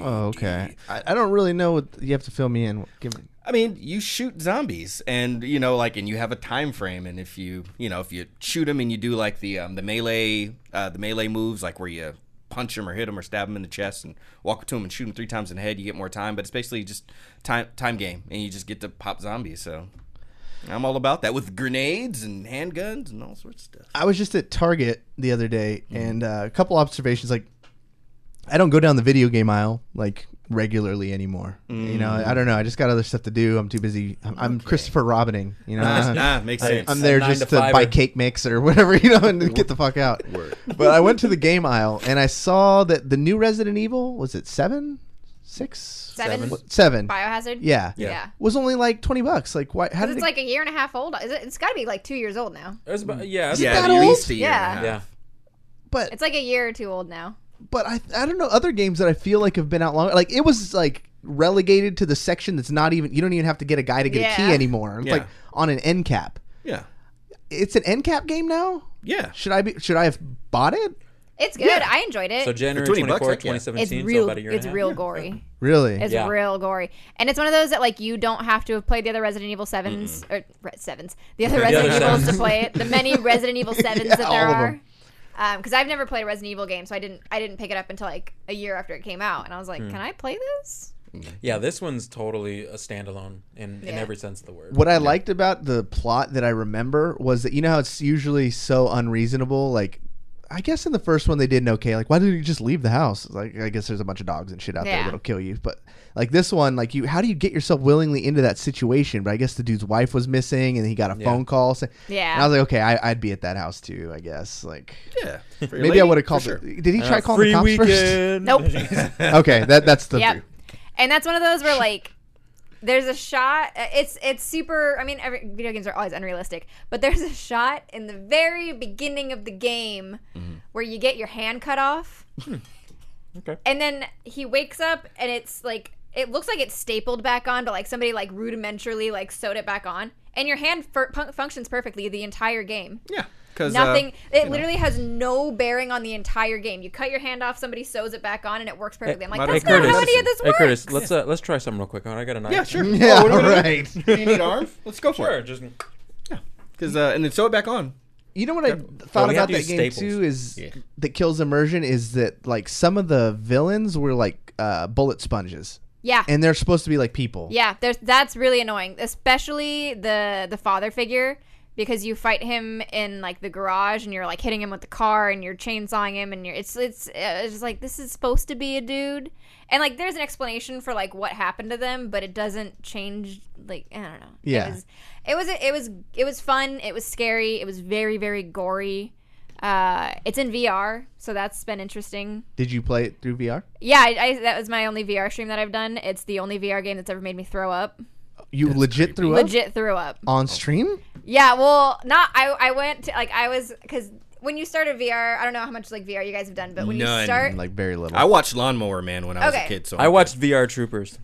Oh, okay. I, I don't really know what you have to fill me in. Give me. I mean, you shoot zombies, and you know, like, and you have a time frame, and if you, you know, if you shoot them and you do like the um, the melee, uh, the melee moves, like where you punch them or hit them or stab them in the chest and walk up to them and shoot them three times in the head, you get more time. But it's basically just time time game, and you just get to pop zombies. So. I'm all about that with grenades and handguns and all sorts of stuff. I was just at Target the other day, mm-hmm. and uh, a couple observations. Like, I don't go down the video game aisle like regularly anymore. Mm-hmm. You know, I, I don't know. I just got other stuff to do. I'm too busy. I'm, I'm okay. Christopher Robining. You know, nah, nah, makes I, sense. I'm there Nine just to, to buy cake mix or whatever. You know, and get the fuck out. Word. But I went to the game aisle and I saw that the new Resident Evil was it seven. Six, seven, seven. Biohazard. Yeah. yeah, yeah. Was only like twenty bucks. Like, why? How did it's it... like a year and a half old. Is it? It's got to be like two years old now. It's about, yeah, it's yeah, at least a year. Yeah, yeah. But it's like a year or two old now. But I, I don't know other games that I feel like have been out longer. Like it was like relegated to the section that's not even. You don't even have to get a guy to get yeah. a key anymore. It's yeah. like on an end cap. Yeah. it's an end cap game now? Yeah. Should I be? Should I have bought it? It's good. Yeah. I enjoyed it. So January twenty-fourth, twenty seventeen, it's real, so about a year and a half. It's real gory. Yeah. Really? It's yeah. real gory. And it's one of those that, like, you don't have to have played the other Resident Evil sevens. Mm-mm. Or Re sevens. The other Resident yeah, Evils to play it. The many Resident Evil sevens yeah, that there are. Because um, I've never played a Resident Evil game, so I didn't, I didn't pick it up until, like, a year after it came out. And I was like, mm. can I play this? Yeah, this one's totally a standalone in, yeah. in every sense of the word. What I yeah. liked about the plot that I remember was that, you know how it's usually so unreasonable, like, I guess in the first one they didn't okay. Like, why did you just leave the house? Like, I guess there's a bunch of dogs and shit out yeah. there that'll kill you. But like this one, like you, how do you get yourself willingly into that situation? But I guess the dude's wife was missing, and he got a yeah. phone call. Saying, yeah. And I was like, okay, I, I'd be at that house too, I guess. Like, yeah. Maybe lady, I would have called. Sure. The, did he try uh, calling the cops weekend. First? Nope. Okay, that that's the. Yep. And that's one of those where like. There's a shot. It's it's super. I mean, every, video games are always unrealistic, but there's a shot in the very beginning of the game mm-hmm. where you get your hand cut off, hmm. okay. and then he wakes up and it's like it looks like it's stapled back on, but like somebody like rudimentarily like sewed it back on, and your hand fun functions perfectly the entire game. Yeah, because nothing. Uh, it literally know. has no bearing on the entire game. You cut your hand off, somebody sews it back on, and it works perfectly. Hey, I'm like, that's hey, not Curtis, how any of this works. Hey, Curtis, let's uh, let's try something real quick. I got a knife. Yeah, sure. Yeah, oh, all right. Do you need arms? Let's go for sure, it. Just yeah, because uh, and then sew it back on. You know what I thought oh, about that game staples. too is yeah. that kills immersion is that like some of the villains were like uh, bullet sponges. Yeah, and they're supposed to be like people. Yeah, there's that's really annoying, especially the the father figure. Because you fight him in like the garage, and you're like hitting him with the car, and you're chainsawing him, and you're it's it's it's just like this is supposed to be a dude, and like there's an explanation for like what happened to them, but it doesn't change. Like I don't know. Yeah, it was it was it was, it was fun. It was scary. It was very very gory. Uh, it's in V R, so that's been interesting. Did you play it through V R? Yeah, I, I, that was my only V R stream that I've done. It's the only V R game that's ever made me throw up. You that's legit creepy. threw up? Legit threw up. On stream? Yeah, well, not, I, I went to, like, I was, because when you start a V R, I don't know how much, like, V R you guys have done, but when None. you start. Like, very little. I watched Lawnmower Man when I okay. was a kid, so. I watched V R Troopers.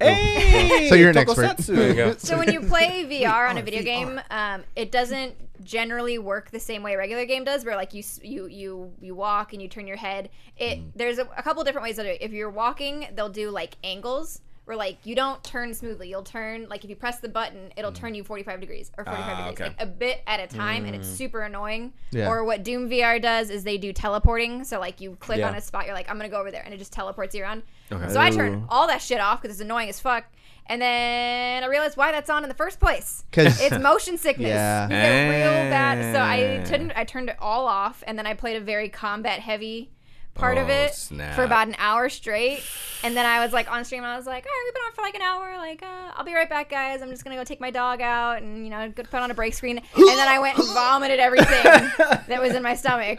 Hey! So you're an expert. There you go. So when you play V R on a video V R. game, um, it doesn't generally work the same way a regular game does, where like you you you you walk and you turn your head. It mm. there's a, a couple different ways to do it. If you're walking, they'll do like angles, where like you don't turn smoothly. You'll turn like if you press the button, it'll mm. turn you forty-five degrees or forty-five ah, degrees, okay. like a bit at a time, mm. and it's super annoying. Yeah. Or what Doom V R does is they do teleporting. So like you click yeah. on a spot, you're like, I'm gonna go over there, and it just teleports you around. Okay. So I turned all that shit off because it's annoying as fuck. And then I realized why that's on in the first place. It's motion sickness. Yeah. You get real bad. So I turned, I turned it all off, and then I played a very combat-heavy part oh, of it snap. for about an hour straight. And then I was like on stream, and I was like, all right, we've been on for like an hour. Like, uh, I'll be right back, guys. I'm just going to go take my dog out and, you know, go put on a break screen. And then I went and vomited everything that was in my stomach.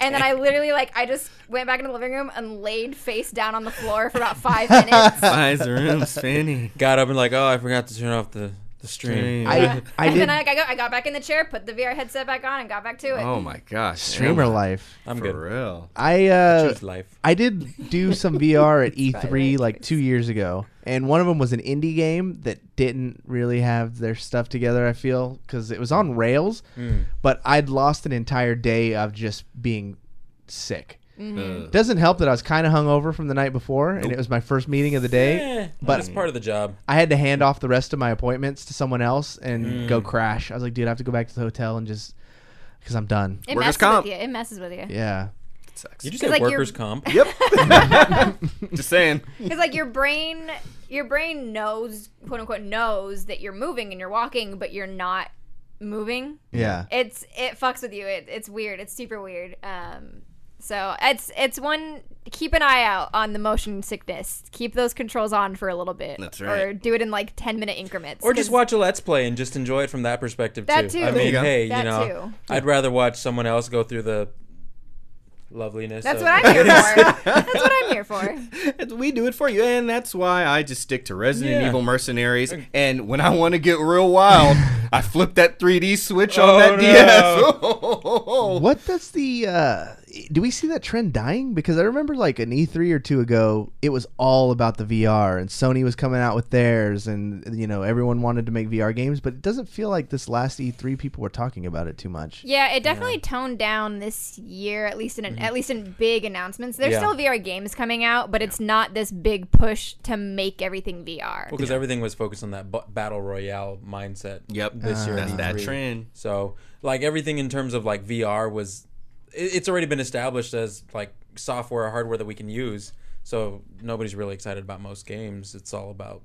And then I literally, like, I just went back into the living room and laid face down on the floor for about five minutes. Why is the room spinning? Got up and like, oh, I forgot to turn off the, the stream. I, yeah. I and did. then I, I, got, I got back in the chair, put the V R headset back on, and got back to it. Oh, my gosh. Streamer man. life. I'm for good. real. I, uh, I, life. I did do some V R at E three, like, two years ago. And one of them was an indie game that didn't really have their stuff together, I feel, because it was on rails. Mm. But I'd lost an entire day of just being sick. Mm-hmm. uh, Doesn't help that I was kind of hungover from the night before, nope. and it was my first meeting of the day. Eh, but it's part of the job. I had to hand off the rest of my appointments to someone else and mm. go crash. I was like, dude, I have to go back to the hotel and just because I'm done. It messes comp. with you. It messes with you. Yeah. It sucks. You just said like workers' comp. Yep. Just saying. Because like your brain, your brain knows, quote unquote, knows that you're moving and you're walking, but you're not moving. Yeah. It's it fucks with you. It, it's weird. It's super weird. Um. So it's it's one, keep an eye out on the motion sickness. Keep those controls on for a little bit. That's right. Or do it in like ten minute increments. Or just watch a Let's Play and just enjoy it from that perspective too. That too. I there mean, you hey, that you know, too. I'd rather watch someone else go through the loveliness. That's what I'm here for. That's what I'm here for. We do it for you, and that's why I just stick to Resident yeah. Evil mercenaries. And when I want to get real wild, I flipped that three D switch oh, on that no. D S. What does the uh, do we see that trend dying? Because I remember like an E three or two ago, it was all about the V R, and Sony was coming out with theirs, and you know everyone wanted to make V R games. But it doesn't feel like this last E three people were talking about it too much. Yeah, it definitely yeah. toned down this year, at least in an, mm-hmm. at least in big announcements. There's yeah. still V R games coming out, but yeah. it's not this big push to make everything V R. Well, because yeah. everything was focused on that b battle royale mindset. Yep, this uh, year that's that trend. So like everything in terms of like V R was, it, it's already been established as like software or hardware that we can use. So nobody's really excited about most games. It's all about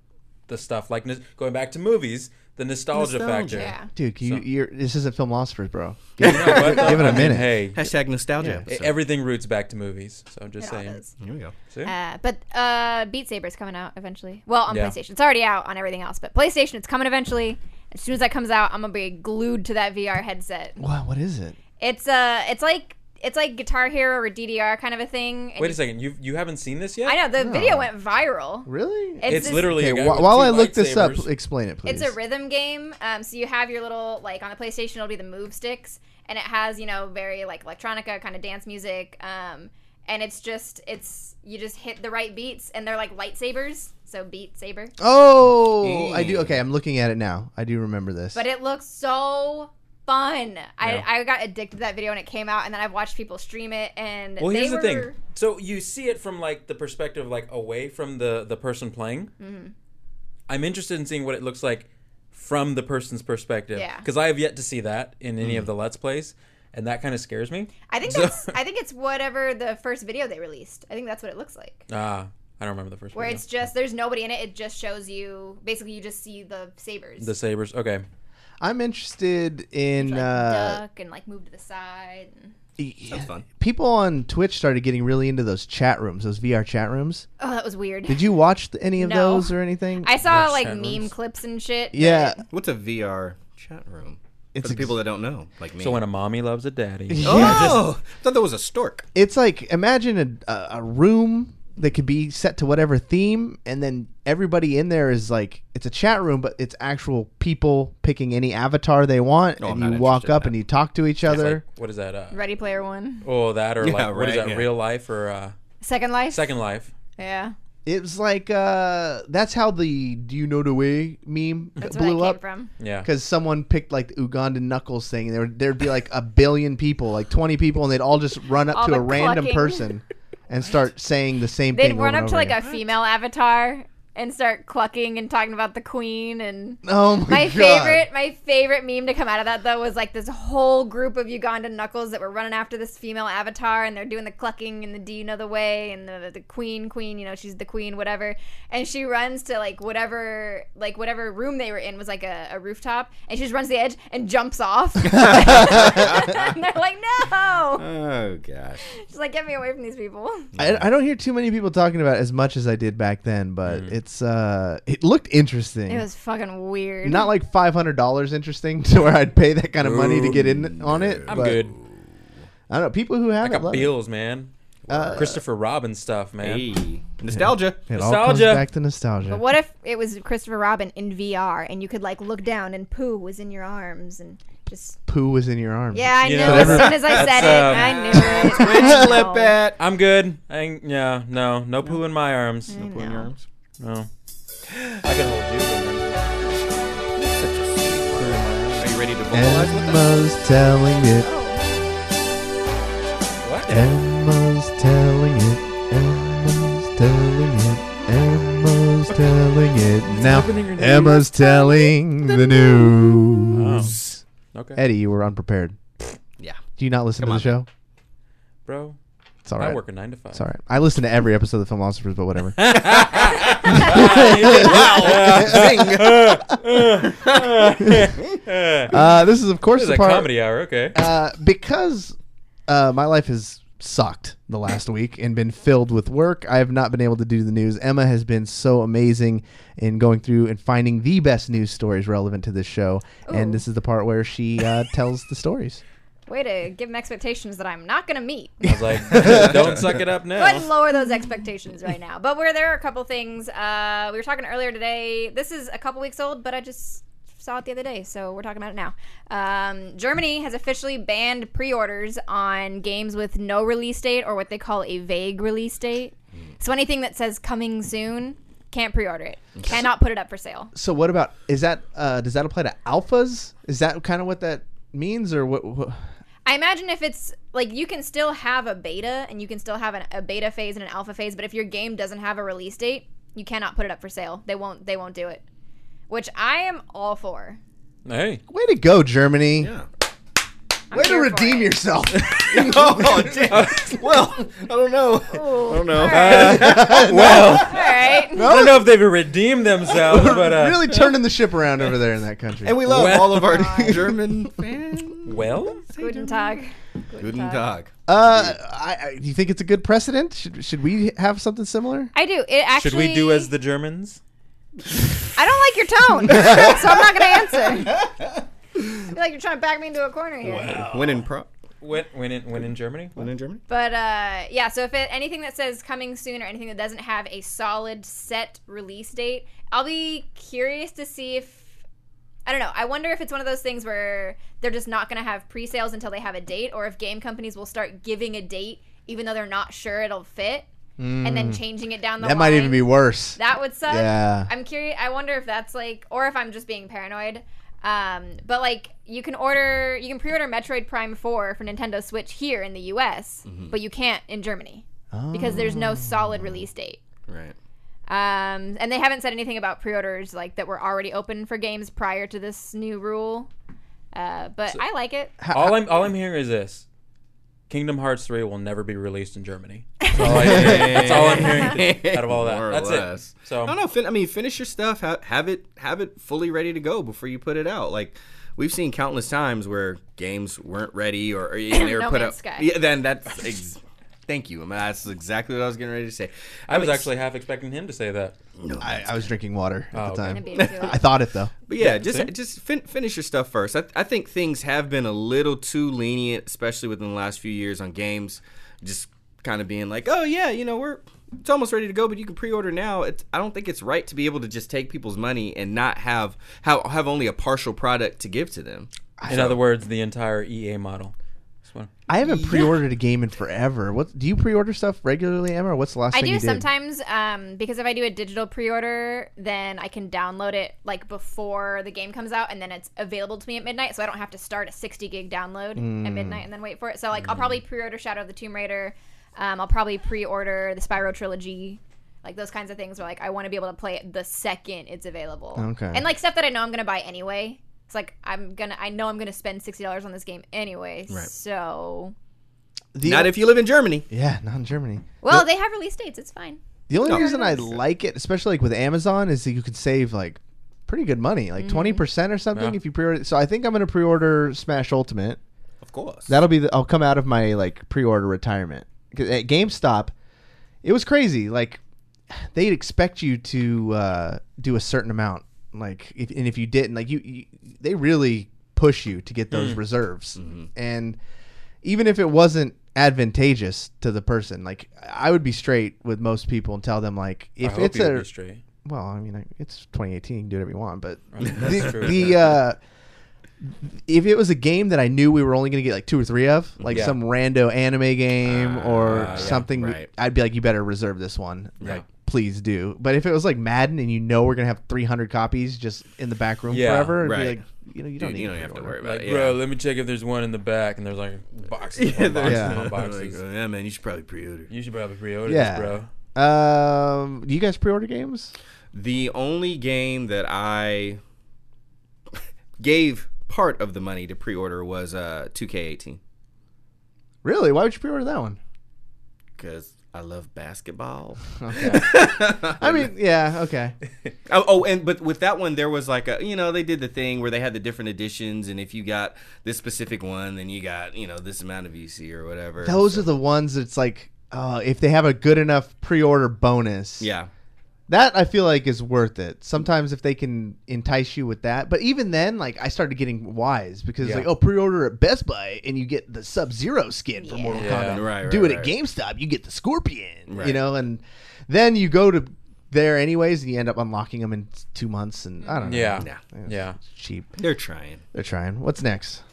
the stuff like going back to movies. The nostalgia, nostalgia factor. Yeah. Dude, you, so. you're, this isn't Filmlosophers, bro. Give, no, but, uh, give it a minute. Hey, hashtag nostalgia. Yeah, everything roots back to movies. So I'm just it saying. Here we go. Uh, but uh, Beat Saber's coming out eventually. Well, on yeah. PlayStation. It's already out on everything else. But PlayStation, it's coming eventually. As soon as that comes out, I'm going to be glued to that V R headset. Wow, what is it? It's uh, it's like... It's like Guitar Hero or D D R kind of a thing. Wait a second, you you haven't seen this yet? I know the no. video went viral. Really? It's, it's this, literally. Okay, a guy wh while I look this up, explain it, please. It's a rhythm game. Um, so you have your little like on the PlayStation, it'll be the move sticks, and it has you know very like electronica kind of dance music. Um, and it's just it's you just hit the right beats, and they're like lightsabers. So Beat Saber. Oh, mm. I do. Okay, I'm looking at it now. I do remember this. But it looks so fun. Yeah. I, I got addicted to that video when it came out, and then I've watched people stream it, and well, here's they were... the thing. So you see it from like the perspective like away from the the person playing. Mm-hmm. I'm interested in seeing what it looks like from the person's perspective, yeah, because I have yet to see that in any mm-hmm. of the Let's Plays, and that kind of scares me. I think so. that's, I think it's whatever the first video they released. I think that's what it looks like. Ah. I don't remember the first one. Where video. It's just there's nobody in it. It just shows you basically you just see the sabers. The sabers. Okay. I'm interested in like uh, duck and like move to the side. And... Yeah. Sounds fun. People on Twitch started getting really into those chat rooms, those V R chat rooms. Oh, that was weird. Did you watch any of no. those or anything? I saw like meme rooms. clips and shit. Yeah. But... What's a V R chat room? It's for the people that don't know, like me. So when a mommy loves a daddy. Yeah. Oh, just, I thought that was a stork. It's like imagine a a room that could be set to whatever theme, and then everybody in there is like it's a chat room, but it's actual people picking any avatar they want, oh, and you walk up and you talk to each other. Like, what is that? Uh, Ready Player One. Oh, that or yeah, like right, what is that? Yeah. Real Life or uh, Second Life? Second Life. Yeah. It was like uh, that's how the "Do you know the way" meme that's blew where that up came from. Yeah, because someone picked like the Ugandan knuckles thing, and there would, there'd be like a billion people, like twenty people, and they'd all just run up all to a clucking. random person. And start saying the same They'd thing. They'd run over up to like again. a female avatar and start clucking and talking about the queen. And oh my, my God. favorite, my favorite meme to come out of that though was like this whole group of Ugandan knuckles that were running after this female avatar, and they're doing the clucking and the "Do you know the way" and the the queen, queen, you know, she's the queen, whatever. And she runs to like whatever, like whatever room they were in was like a, a rooftop, and she just runs to the edge and jumps off. And they're like, no. Oh gosh. She's like, get me away from these people. I, I don't hear too many people talking about it as much as I did back then, but mm. it's It's uh, it looked interesting. It was fucking weird. Not like five hundred dollars interesting to where I'd pay that kind of money to get in on it. I'm good. I don't know people who have. I got bills, man. Uh, Christopher Robin stuff, man. Hey. Nostalgia. It nostalgia. All comes back to nostalgia. But what if it was Christopher Robin in V R and you could like look down and Pooh was in your arms and just Pooh was in your arms. Yeah, I you knew know, it. As soon as I said um, it, I knew it. Twitch flip it. I'm good. I, yeah, no, no, no Pooh in my arms. No Pooh in your arms. No. I can hold you. Are you ready to vocalize with us? Elmo's telling it. Oh. What? Elmo's telling it. Elmo's telling it. Elmo's telling it. Now, Elmo's telling the news. Oh. Okay. Eddie, you were unprepared. Yeah. Do you not listen Come to on. the show? Bro. It's all right. I work a nine to five. It's all right. I listen to every episode of the Filmlosophers, but whatever. Wow. uh, this is, of course, this is a part, comedy hour. Okay. Uh, because uh, my life has sucked the last week and been filled with work, I have not been able to do the news. Emma has been so amazing in going through and finding the best news stories relevant to this show, Ooh. and this is the part where she uh, tells the stories. Way to give them expectations that I'm not going to meet. I was like, don't suck it up now. Go ahead and lower those expectations right now. But where there are a couple things. Uh, we were talking earlier today. This is a couple weeks old, but I just saw it the other day, so we're talking about it now. Um, Germany has officially banned pre-orders on games with no release date or what they call a vague release date. So anything that says coming soon, can't pre-order it. Okay. Cannot put it up for sale. So what about, is that, uh, does that apply to alphas? Is that kind of what that means, or what? what? I imagine if it's, like, you can still have a beta, and you can still have an, a beta phase and an alpha phase, but if your game doesn't have a release date, you cannot put it up for sale. They won't, they won't do it. Which I am all for. Hey. Way to go, Germany. Yeah. I'm Way to redeem yourself. Oh, damn. Well, I don't know. Ooh, I don't know. Right. Uh, well, all right. I don't know if they've redeemed themselves, but uh, really turning the ship around over there in that country. And we love well, all of our God. German fans. Well, guten Tag. Guten Tag. Uh, I, I, do you think it's a good precedent? Should should we have something similar? I do. It actually. Should we do as the Germans? I don't like your tone, so I'm not going to answer. I feel like you're trying to back me into a corner here. Wow. When in pro, when, when in when in Germany, when in Germany. But uh, yeah, so if it, anything that says coming soon or anything that doesn't have a solid set release date, I'll be curious to see if I don't know. I wonder if it's one of those things where they're just not going to have pre-sales until they have a date, or if game companies will start giving a date even though they're not sure it'll fit. Mm. And then changing it down the line. That might even be worse. That would suck. Yeah. I'm curious. I wonder if that's like, or if I'm just being paranoid. Um, but like, you can order, you can pre-order Metroid Prime four for Nintendo Switch here in the U S, mm-hmm. but you can't in Germany oh. because there's no solid release date. Right. Um, and they haven't said anything about pre-orders like that were already open for games prior to this new rule. Uh, but so, I like it. All I'm all I'm hearing is this. Kingdom Hearts three will never be released in Germany. That's all, I that's all I'm hearing out of all that. More or that's less. It. So I don't know. Fin I mean, finish your stuff. Ha have it. Have it fully ready to go before you put it out. Like we've seen countless times where games weren't ready or, or and they were no put up. Sky. Yeah, then that's. Ex Thank you. I mean, that's exactly what I was getting ready to say. I, I was mean, actually half expecting him to say that. No, I, I was drinking water at oh, the time. Okay. I thought it though. But yeah, yeah just see? just fin finish your stuff first. I, I think things have been a little too lenient, especially within the last few years on games, just kind of being like, oh yeah, you know, we're it's almost ready to go, but you can pre-order now. It's, I don't think it's right to be able to just take people's money and not have have, have only a partial product to give to them. In so, other words, the entire E A model. One. I haven't yeah. pre-ordered a game in forever. What do you pre-order stuff regularly, Emma? Or what's the last I thing do you did? Sometimes um, because if I do a digital pre-order, then I can download it like before the game comes out, and then it's available to me at midnight, so I don't have to start a sixty gig download mm. at midnight and then wait for it. So like mm. I'll probably pre-order Shadow of the Tomb Raider. Um, I'll probably pre-order the Spyro trilogy. Like those kinds of things where like I want to be able to play it the second it's available. Okay. And like stuff that I know I'm gonna buy anyway. It's like I'm gonna. I know I'm gonna spend sixty dollars on this game anyway. Right. So, the not if you live in Germany. Yeah, not in Germany. Well, the, they have release dates. It's fine. The only no. reason I like it, especially like with Amazon, is that you could save like pretty good money, like twenty mm-hmm. percent or something, yeah. if you pre-order. So I think I'm gonna pre-order Smash Ultimate. Of course. That'll be. The, I'll come out of my like pre-order retirement. 'Cause at GameStop, it was crazy. Like they'd expect you to uh, do a certain amount. Like, if, and if you didn't, like, you, you, they really push you to get those mm. reserves. Mm-hmm. And even if it wasn't advantageous to the person, like, I would be straight with most people and tell them, like, if I it's a, be straight. Well, I mean, it's twenty eighteen, you can do whatever you want, but right. That's the, true. the, uh, if it was a game that I knew we were only going to get like two or three of, like yeah. some rando anime game uh, or uh, something, yeah, right. I'd be like, you better reserve this one. Yeah. Like, please do. But if it was like Madden and you know we're gonna have three hundred copies just in the back room yeah, forever, right. be like, you know, you don't, Dude, need you don't have to worry about like, it. Yeah. Bro, let me check if there's one in the back, and there's like boxes, yeah, on boxes, yeah. On boxes. Like, yeah, man, you should probably pre-order. You should probably pre-order, yeah. this, bro. Um, do you guys pre-order games? The only game that I gave part of the money to pre-order was uh, two K eighteen. Really? Why would you pre-order that one? Because I love basketball. Okay. I mean, yeah, okay. Oh, oh, and but with that one, there was like a, you know, they did the thing where they had the different editions, and if you got this specific one, then you got, you know, this amount of V C or whatever. Those so. are the ones that's like, uh, if they have a good enough pre-order bonus. Yeah. That, I feel like, is worth it. Sometimes if they can entice you with that. But even then, like, I started getting wise because, yeah. like, oh, pre-order at Best Buy and you get the Sub-Zero skin for yeah. Mortal Kombat. Yeah. Right, right, Do it right. at GameStop, you get the Scorpion, right. you know. And then you go to there anyways, and you end up unlocking them in two months, and I don't know. Yeah, yeah, it's yeah. cheap. They're trying. They're trying. What's next?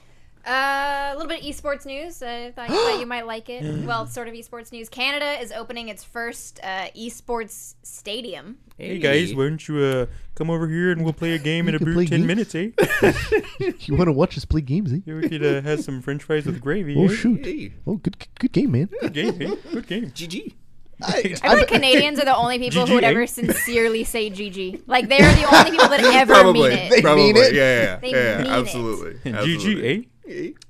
Uh, a little bit of esports news. I thought, thought you might like it. Well, sort of esports news. Canada is opening its first uh, esports stadium. Hey, hey guys, why don't you uh, come over here and we'll play a game in about ten minutes, eh? You want to watch us play games, eh? Yeah, we could uh, have some French fries with gravy. Oh, eh? Shoot. Hey. Oh, good, good game, man. Good game, eh? Good game. G G. I, I feel like Canadians are the only people G G, who would eh? ever sincerely say G G. Like, they are the only people that ever Probably. mean it. They Probably. mean it. Yeah, yeah, they yeah. Mean absolutely. It. absolutely. G G, eh?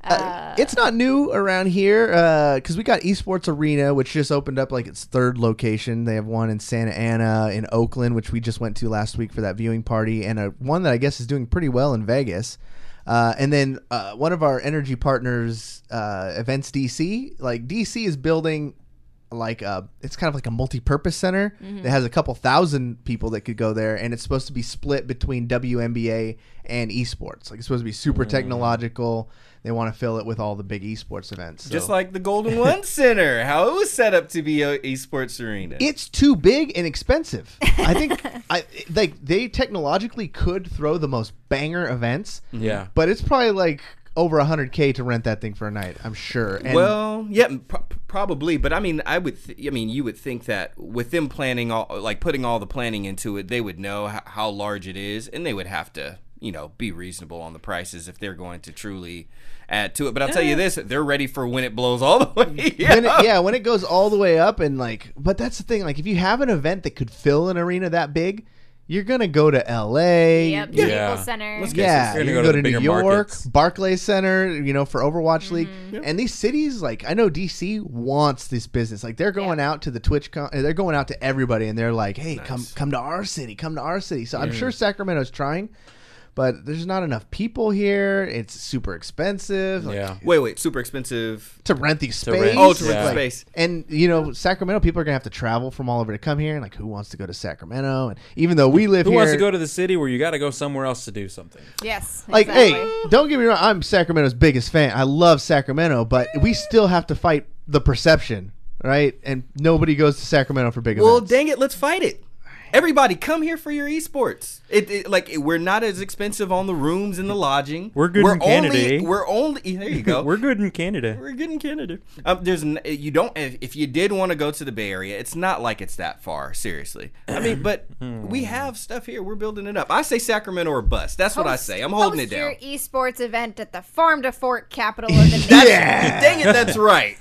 Uh, uh, it's not new around here because uh, we got Esports Arena, which just opened up like its third location. They have one in Santa Ana, in Oakland, which we just went to last week for that viewing party, and a, one that I guess is doing pretty well in Vegas. Uh, and then uh, one of our energy partners, uh, Events D C, like D C is building like a, it's kind of like a multi-purpose center mm-hmm. that has a couple thousand people that could go there, and it's supposed to be split between W N B A and esports. Like, it's supposed to be super mm. technological. They want to fill it with all the big esports events. So. Just like the Golden One Center, how it was set up to be an esports arena. It's too big and expensive. I think I like they, they technologically could throw the most banger events. Yeah, but it's probably like over one hundred K to rent that thing for a night, I'm sure. And well, yeah, pro probably. But I mean, I would. Th I mean, you would think that with them planning all, like putting all the planning into it, they would know h how large it is, and they would have to, you know, be reasonable on the prices if they're going to truly add to it. But I'll tell you this, they're ready for when it blows all the way yeah. When it, yeah, when it goes all the way up. And like, but that's the thing, like if you have an event that could fill an arena that big, you're going to go to L A. Yep, yeah. yeah. Center. Let's yeah. You're going to go to, to New York, markets. Barclays Center, you know, for Overwatch mm-hmm. League. Yep. And these cities, like, I know D C wants this business. Like, they're going yeah. out to the Twitch, con they're going out to everybody, and they're like, hey, nice. come come to our city, come to our city. So yeah. I'm sure Sacramento's trying. But there's not enough people here. It's super expensive. Like, yeah. Wait, wait. Super expensive to rent these space. To rent. Oh, to rent yeah. like, space. And you know, Sacramento people are gonna have to travel from all over to come here. And like, who wants to go to Sacramento? And even though we live who here, who wants to go to the city where you got to go somewhere else to do something? Yes. Like, exactly. Hey, don't get me wrong. I'm Sacramento's biggest fan. I love Sacramento, but we still have to fight the perception, right? And nobody goes to Sacramento for big events. Well, dang it, let's fight it. Everybody, come here for your esports. It, it like we're not as expensive on the rooms and the lodging. We're good we're in only, Canada. We're only there. You go. We're good in Canada. We're good in Canada. Um, there's you don't if you did want to go to the Bay Area, it's not like it's that far. Seriously, I mean, but we have stuff here. We're building it up. I say Sacramento or bust. That's host, what I say. I'm holding host it down. Your esports event at the Farm to Fork capital of the nation. Yeah, dang it, that's right.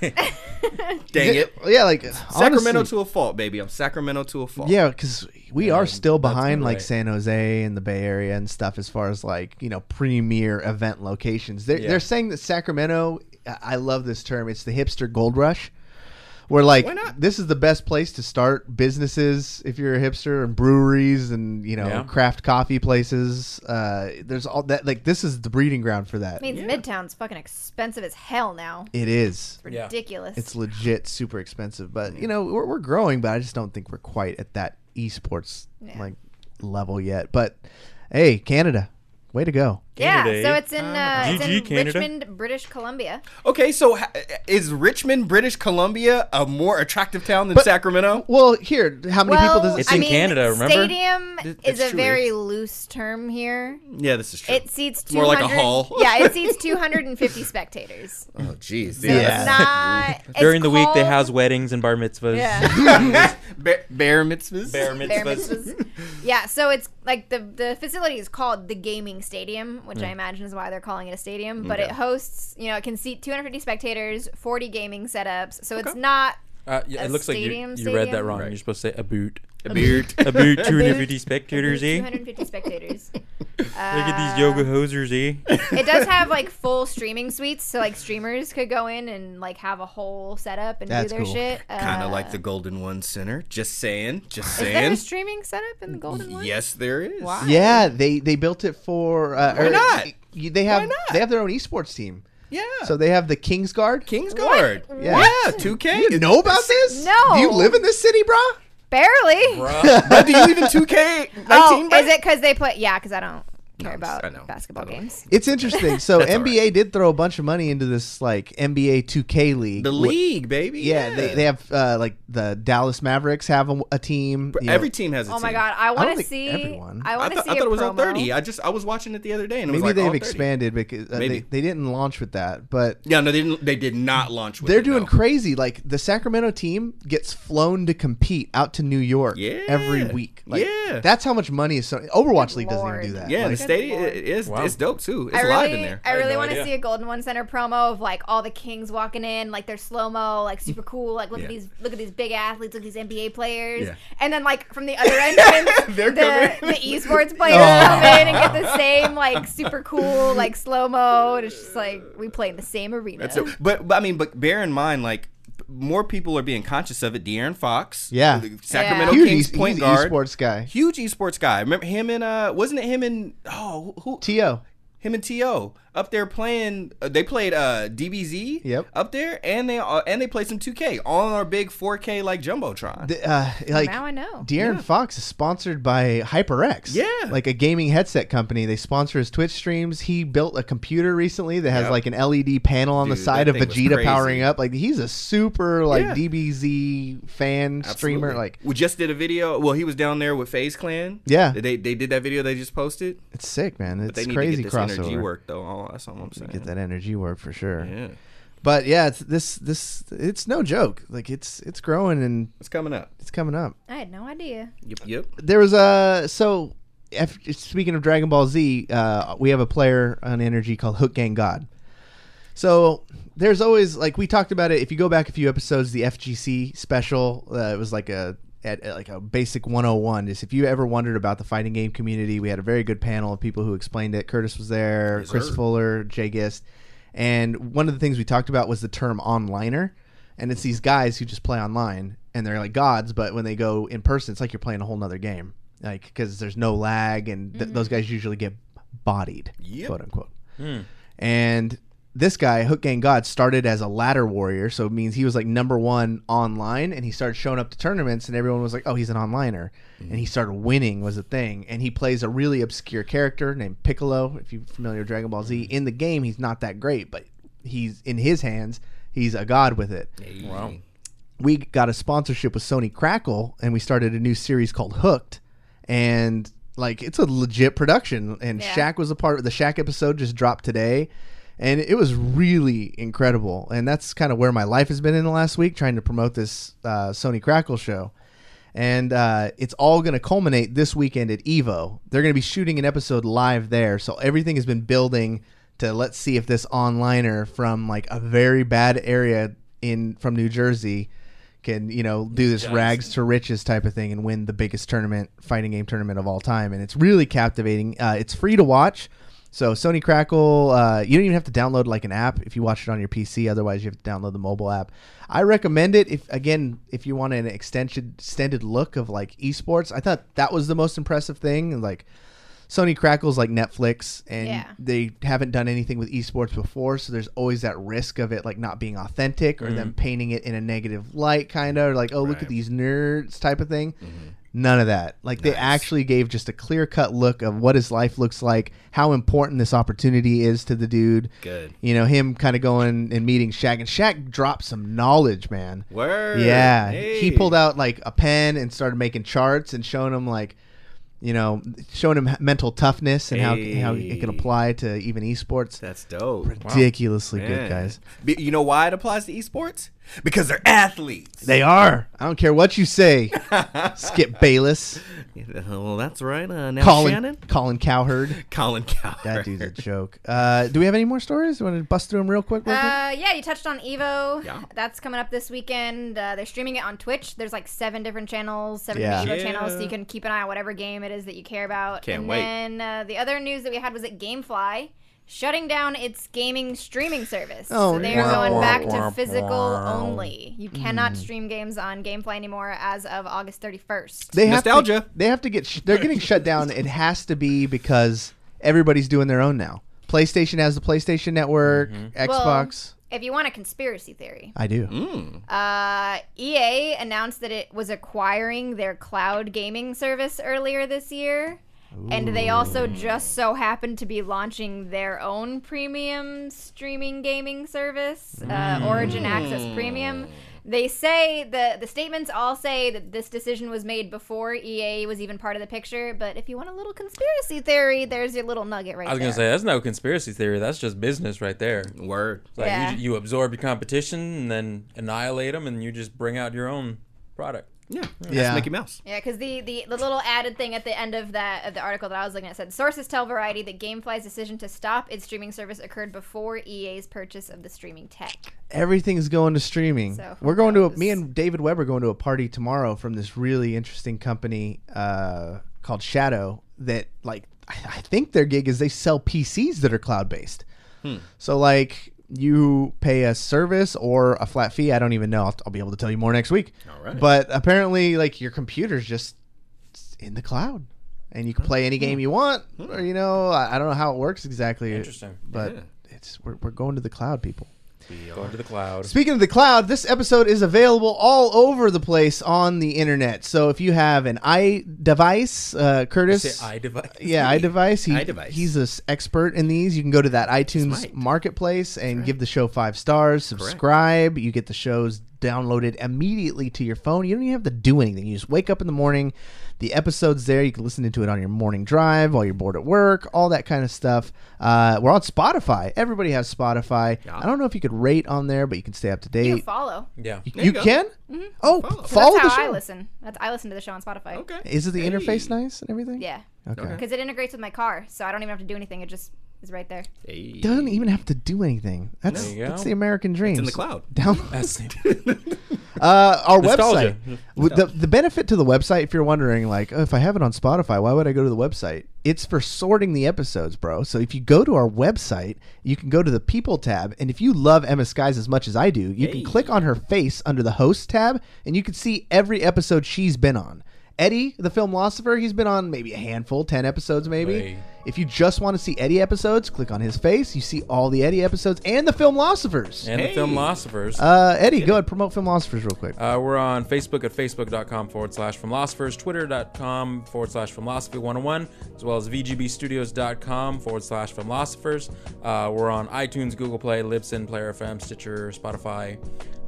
Dang it. Yeah, like Sacramento honestly, to a fault, baby. I'm Sacramento to a fault. Yeah, because we are still behind like right. San Jose and the Bay Area and stuff as far as like, you know, premier event locations. They're, yeah. they're saying that Sacramento, I love this term, it's the hipster gold rush. We're like, this is the best place to start businesses if you're a hipster, and breweries and, you know, yeah. craft coffee places. Uh, there's all that. Like, this is the breeding ground for that. I mean, yeah. Midtown's fucking expensive as hell now. It is. It's ridiculous. Yeah. It's legit super expensive. But, you know, we're, we're growing, but I just don't think we're quite at that esports yeah. like level yet. But, hey, Canada. Way to go. Canada. Yeah, so it's in, uh, G G, it's in Richmond, British Columbia. Okay, so ha is Richmond, British Columbia a more attractive town than but, Sacramento? Well, here, how many well, people does it It's I in mean, Canada, remember? Stadium Th is a true. very loose term here. Yeah, this is true. It seats two hundred, more like a hall. Yeah, it seats two hundred fifty spectators. Oh, jeez. So yeah. Not, during the cold. Week, they house weddings and bar mitzvahs. Yeah. Bar, bar mitzvahs? Bar mitzvahs. Bar mitzvahs. Yeah, so it's like the, the facility is called the Gaming Stadium, which mm. I imagine is why they're calling it a stadium. But okay. it hosts, you know, it can seat two hundred fifty spectators, forty gaming setups. So okay. it's not uh, yeah, a It looks stadium, like you, you read that wrong. Right. You're supposed to say a boot. A boot. A boot. two hundred fifty spectators, eh? two hundlook spectators. Uh, at these yoga hosers, eh? It does have, like, full streaming suites. So, like, streamers could go in and, like, have a whole setup and That's do their cool. shit. Uh, kind of like the Golden One Center. Just saying. Just saying. Is there a streaming setup in the Golden One? Yes, there is. Why? Yeah, they, they built it for... Uh, Why or, not? They have, Why not? They have their own esports team. Yeah. So they have the Kingsguard. Kingsguard. What? Yeah. What? Yeah, two K. You know about this? No. Do you live in this city, brah? Barely. Bruh. But do you even two K nineteen? Oh, is it because they play? Yeah, because I don't. care no, about I know. basketball I games. It's interesting. So N B A right. did throw a bunch of money into this like N B A two K league. The league, baby. Yeah, yeah. They, they have uh, like the Dallas Mavericks have a, a team. You Every know. team has a oh team. Oh my god, I want to see everyone. I want to see I thought it was on thirty. I just I was watching it the other day and it maybe was like they've expanded because uh, maybe. They, they didn't launch with that. But yeah, no, they didn't. They did not launch with. They're it, doing no. crazy. Like the Sacramento team gets flown to compete out to New York yeah. every week. Like, yeah, that's how much money is. So Overwatch Good League Lord. doesn't even do that. Yeah, like, the stadium is wow. it's dope too. It's I really, live in there. I, I really no want to see a Golden One Center promo of like all the Kings walking in, like they're slow mo, like super cool. Like look yeah. at these, look at these big athletes, look at these N B A players, yeah. and then like from the other end, the, the esports players oh. come in and get the same like super cool, like slow mo. And it's just like we play in the same arena. That's a, but, but I mean, but bear in mind, like. More people are being conscious of it. De'Aaron Fox, yeah, Sacramento yeah. Kings huge, point he's guard, esports guy, huge esports guy. Remember him and uh, wasn't it him and oh who T O him and T O up there playing. Uh, they played uh, D B Z, yep, up there, and they uh, and they played some two K on our big four K like jumbotron. The, uh, like now I know De'Aaron yeah. Fox is sponsored by HyperX, yeah, like a gaming headset company. They sponsor his Twitch streams. He built a computer recently that has yep. like an L E D panel on Dude, the side of Vegeta powering up. Like he's a super like yeah. D B Z fan Absolutely. streamer. Like we just did a video. Well, he was down there with FaZe Clan. Yeah, they they did that video they just posted. It's sick, man. It's but they need crazy to get this crossover energy work though. All That's all I'm saying. Get that energy work for sure. Yeah. But yeah, it's this this it's no joke. Like it's it's growing and it's coming up. It's coming up. I had no idea. Yep. Yep. There was a so after, speaking of Dragon Ball Z, uh, we have a player on Energy called Hook Gang God. So there's always like we talked about it. If you go back a few episodes, the F G C special, uh, it was like a at, at like a basic one oh one is if you ever wondered about the fighting game community, we had a very good panel of people who explained it. Curtis was there, Chris Fuller, Jay Gist. And one of the things we talked about was the term onliner. And it's these guys who just play online and they're like gods. But when they go in person, it's like you're playing a whole nother game, like, because there's no lag and th mm-hmm. those guys usually get bodied, yep. quote unquote. Mm. And this guy, Hook Gang God, started as a ladder warrior, so it means he was like number one online, and he started showing up to tournaments, and everyone was like, oh, he's an onliner. Mm-hmm. And he started winning was a thing, and he plays a really obscure character named Piccolo, if you're familiar with Dragon Ball Z. In the game, he's not that great, but he's in his hands, he's a god with it. Hey. Wow. We got a sponsorship with Sony Crackle, and we started a new series called Hooked, and like it's a legit production, and yeah. Shaq was a part of the Shaq episode just dropped today. And it was really incredible. And that's kind of where my life has been in the last week, trying to promote this uh, Sony Crackle show. And uh, it's all going to culminate this weekend at Evo. They're going to be shooting an episode live there. So everything has been building to let's see if this onliner from like a very bad area in from New Jersey can, you know, do this rags to riches type of thing and win the biggest tournament, fighting game tournament of all time. And it's really captivating. Uh, it's free to watch. So Sony Crackle, uh, you don't even have to download like an app if you watch it on your P C. Otherwise, you have to download the mobile app. I recommend it if again if you want an extension extended look of like esports. I thought that was the most impressive thing. Like Sony Crackle's like Netflix, and yeah. they haven't done anything with esports before, so there's always that risk of it like not being authentic or mm-hmm. them painting it in a negative light, kind of or like oh right. look at these nerds type of thing. Mm-hmm. None of that. Like nice. They actually gave just a clear cut look of what his life looks like, how important this opportunity is to the dude. Good. You know, him kind of going and meeting Shaq, and Shaq dropped some knowledge, man. Word. Yeah. Hey. He pulled out like a pen and started making charts and showing him like, you know, showing him mental toughness and hey. how how it can apply to even esports. That's dope. Ridiculously wow. good, guys. You know why it applies to esports? Because they're athletes. They are. I don't care what you say, Skip Bayless. Well, that's right. Uh, now Colin, Shannon. Colin Cowherd. Colin Cowherd. That dude's a joke. Uh, do we have any more stories? You want to bust through them real quick? Real quick? Uh, yeah, you touched on Evo. Yeah. That's coming up this weekend. Uh, they're streaming it on Twitch. There's like seven different channels, seven yeah. different Evo yeah. channels, so you can keep an eye on whatever game it is that you care about. Can't and wait. And then uh, the other news that we had was that Gamefly shutting down its gaming streaming service. Oh, so they are wow, going wow, back wow, to physical wow. only. You cannot mm. stream games on Gamefly anymore as of August thirty-first. They Nostalgia. Have to, they have to get... Sh they're getting shut down. It has to be because everybody's doing their own now. PlayStation has the PlayStation Network, mm-hmm. Xbox... Well, if you want a conspiracy theory. I do. Mm. Uh, E A announced that it was acquiring their cloud gaming service earlier this year. Ooh. And they also just so happen to be launching their own premium streaming gaming service, mm. uh, Origin Access Premium. They say, the, the statements all say that this decision was made before E A was even part of the picture, but if you want a little conspiracy theory, there's your little nugget right there. I was going to say, that's no conspiracy theory. That's just business right there. Word. It's like yeah. you, you absorb your competition and then annihilate them, and you just bring out your own product. Yeah, that's yeah. Mickey Mouse. Yeah, because the, the, the little added thing at the end of that of the article that I was looking at said, sources tell Variety that Gamefly's decision to stop its streaming service occurred before E A's purchase of the streaming tech. Everything's going to streaming. So We're going knows? to, a, me and David Webb are going to a party tomorrow from this really interesting company uh, called Shadow that, like, I, I think their gig is they sell P Cs that are cloud-based. Hmm. So, like... you pay a service or a flat fee. I don't even know. I'll, I'll be able to tell you more next week. All right. But apparently, like, your computer's just in the cloud, and you can play any game you want. Or, you know, I, I don't know how it works exactly. Interesting. But yeah. it's we're, we're going to the cloud, people. We are going to the cloud. Speaking of the cloud, this episode is available all over the place on the internet. So if you have an iDevice, uh, Curtis. iDevice? Yeah, iDevice. He, iDevice. He's an expert in these. You can go to that iTunes marketplace and right. give the show five stars, subscribe. Correct. You get the shows downloaded immediately to your phone. You don't even have to do anything. You just wake up in the morning. The episode's there. You can listen to it on your morning drive while you're bored at work, all that kind of stuff. Uh, we're on Spotify. Everybody has Spotify. Yeah. I don't know if you could rate on there, but you can stay up to date. You can follow. Yeah. You, you, you can? Mm-hmm. Oh, follow, so follow the show. That's how I listen. That's, I listen to the show on Spotify. Okay. Is it the hey. interface nice and everything? Yeah. Okay. Because it integrates with my car, so I don't even have to do anything. It just... is right there. Hey. Doesn't even have to do anything. That's there you go. That's the American dream. It's in the cloud. Download. uh, our Nostalgia. website. Nostalgia. The the benefit to the website, if you're wondering, like, oh, if I have it on Spotify, why would I go to the website? It's for sorting the episodes, bro. So if you go to our website, you can go to the People tab, and if you love Emma Skies as much as I do, you hey. can click on her face under the Host tab, and you can see every episode she's been on. Eddie, the Filmlosopher, he's been on maybe a handful, ten episodes maybe. Hey. If you just want to see Eddie episodes, click on his face. You see all the Eddie episodes and the Filmlosophers. And hey. the Filmlosophers. Uh, Eddie, Get go it. ahead. Promote Filmlosophers real quick. Uh, we're on Facebook at facebook.com forward slash Filmlosophers, twitter.com forward slash Filmlosophy101, as well as vgbstudios.com forward slash Filmlosophers. Uh, we're on iTunes, Google Play, Libsyn, Player F M, Stitcher, Spotify.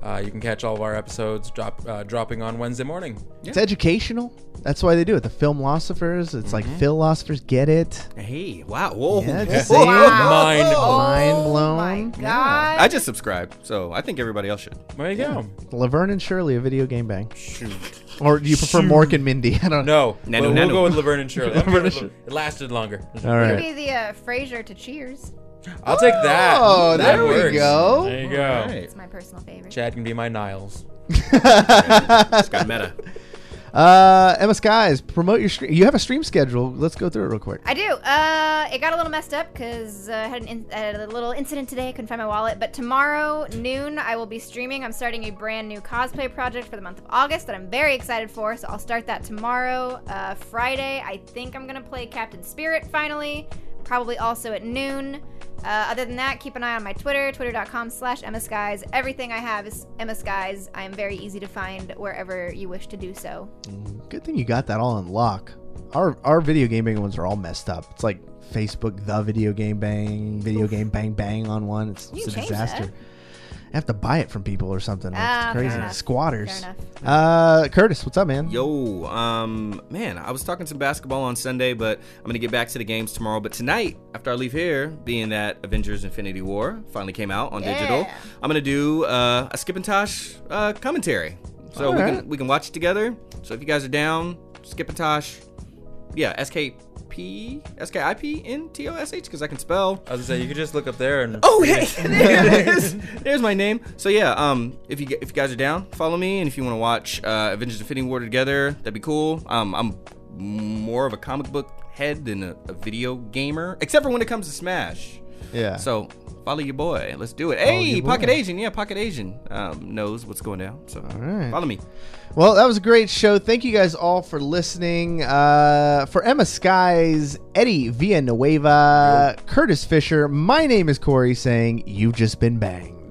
Uh, you can catch all of our episodes drop, uh, dropping on Wednesday morning. Yeah. It's educational. That's why they do it. The Filmlosophers. It's mm-hmm. like Philosophers get it. Hey, wow. Whoa. Yeah, yeah. Whoa. Wow. Mind blown. Mind blown. Oh my God. Yeah. I just subscribed, so I think everybody else should. There you yeah. go. Laverne and Shirley, a Video Game Bang. Shoot. Or do you prefer Shoot. Mork and Mindy? I don't know. No. We'll, we'll go with Laverne and Shirley. Laverne and Shirley. It lasted longer. All right. Maybe the uh, Frasier to Cheers. I'll oh, take that. Oh, there that we works. go. There you go. Right. It's my personal favorite. Chad can be my Niles. It's got meta. Uh, Emma Skies, promote your stream. You have a stream schedule. Let's go through it real quick. I do. Uh, it got a little messed up because uh, I had, an in I had a little incident today. I couldn't find my wallet. But tomorrow noon, I will be streaming. I'm starting a brand new cosplay project for the month of August that I'm very excited for. So I'll start that tomorrow. Uh, Friday, I think I'm going to play Captain Spirit finally. Probably also at noon. Uh, other than that, keep an eye on my Twitter, twitter.com slash Emma Skies. Everything I have is Emma Skies. I am very easy to find wherever you wish to do so. Good thing you got that all in lock. Our our video gaming ones are all messed up. It's like Facebook, the Video Game Bang, Video Oof. Game Bang Bang on one. It's, it's a disaster. That. I have to buy it from people or something. It's uh, crazy. Squatters. Fair enough. Uh, Curtis, what's up, man? Yo, um, man, I was talking some basketball on Sunday, but I'm going to get back to the games tomorrow. But tonight, after I leave here, being that Avengers Infinity War finally came out on yeah. digital, I'm going to do uh, a Skip and Tosh uh, commentary. So All we right. can we can watch it together. So if you guys are down, Skip and Tosh, yeah, S K P S K I P N T O S H because I can spell. I was gonna say you could just look up there and oh hey there it is. There's my name. So yeah, um if you if you guys are down, follow me, and if you want to watch uh Avengers Infinity War together, that'd be cool. um I'm more of a comic book head than a, a video gamer, except for when it comes to Smash. Yeah, so follow your boy. Let's do it. Follow hey, Pocket Asian. Yeah, Pocket Asian um, knows what's going down. So all right. Follow me. Well, that was a great show. Thank you guys all for listening. Uh, for Emma Skies, Eddie Villanueva, Curtis Fisher, my name is Corey saying, you've just been banged.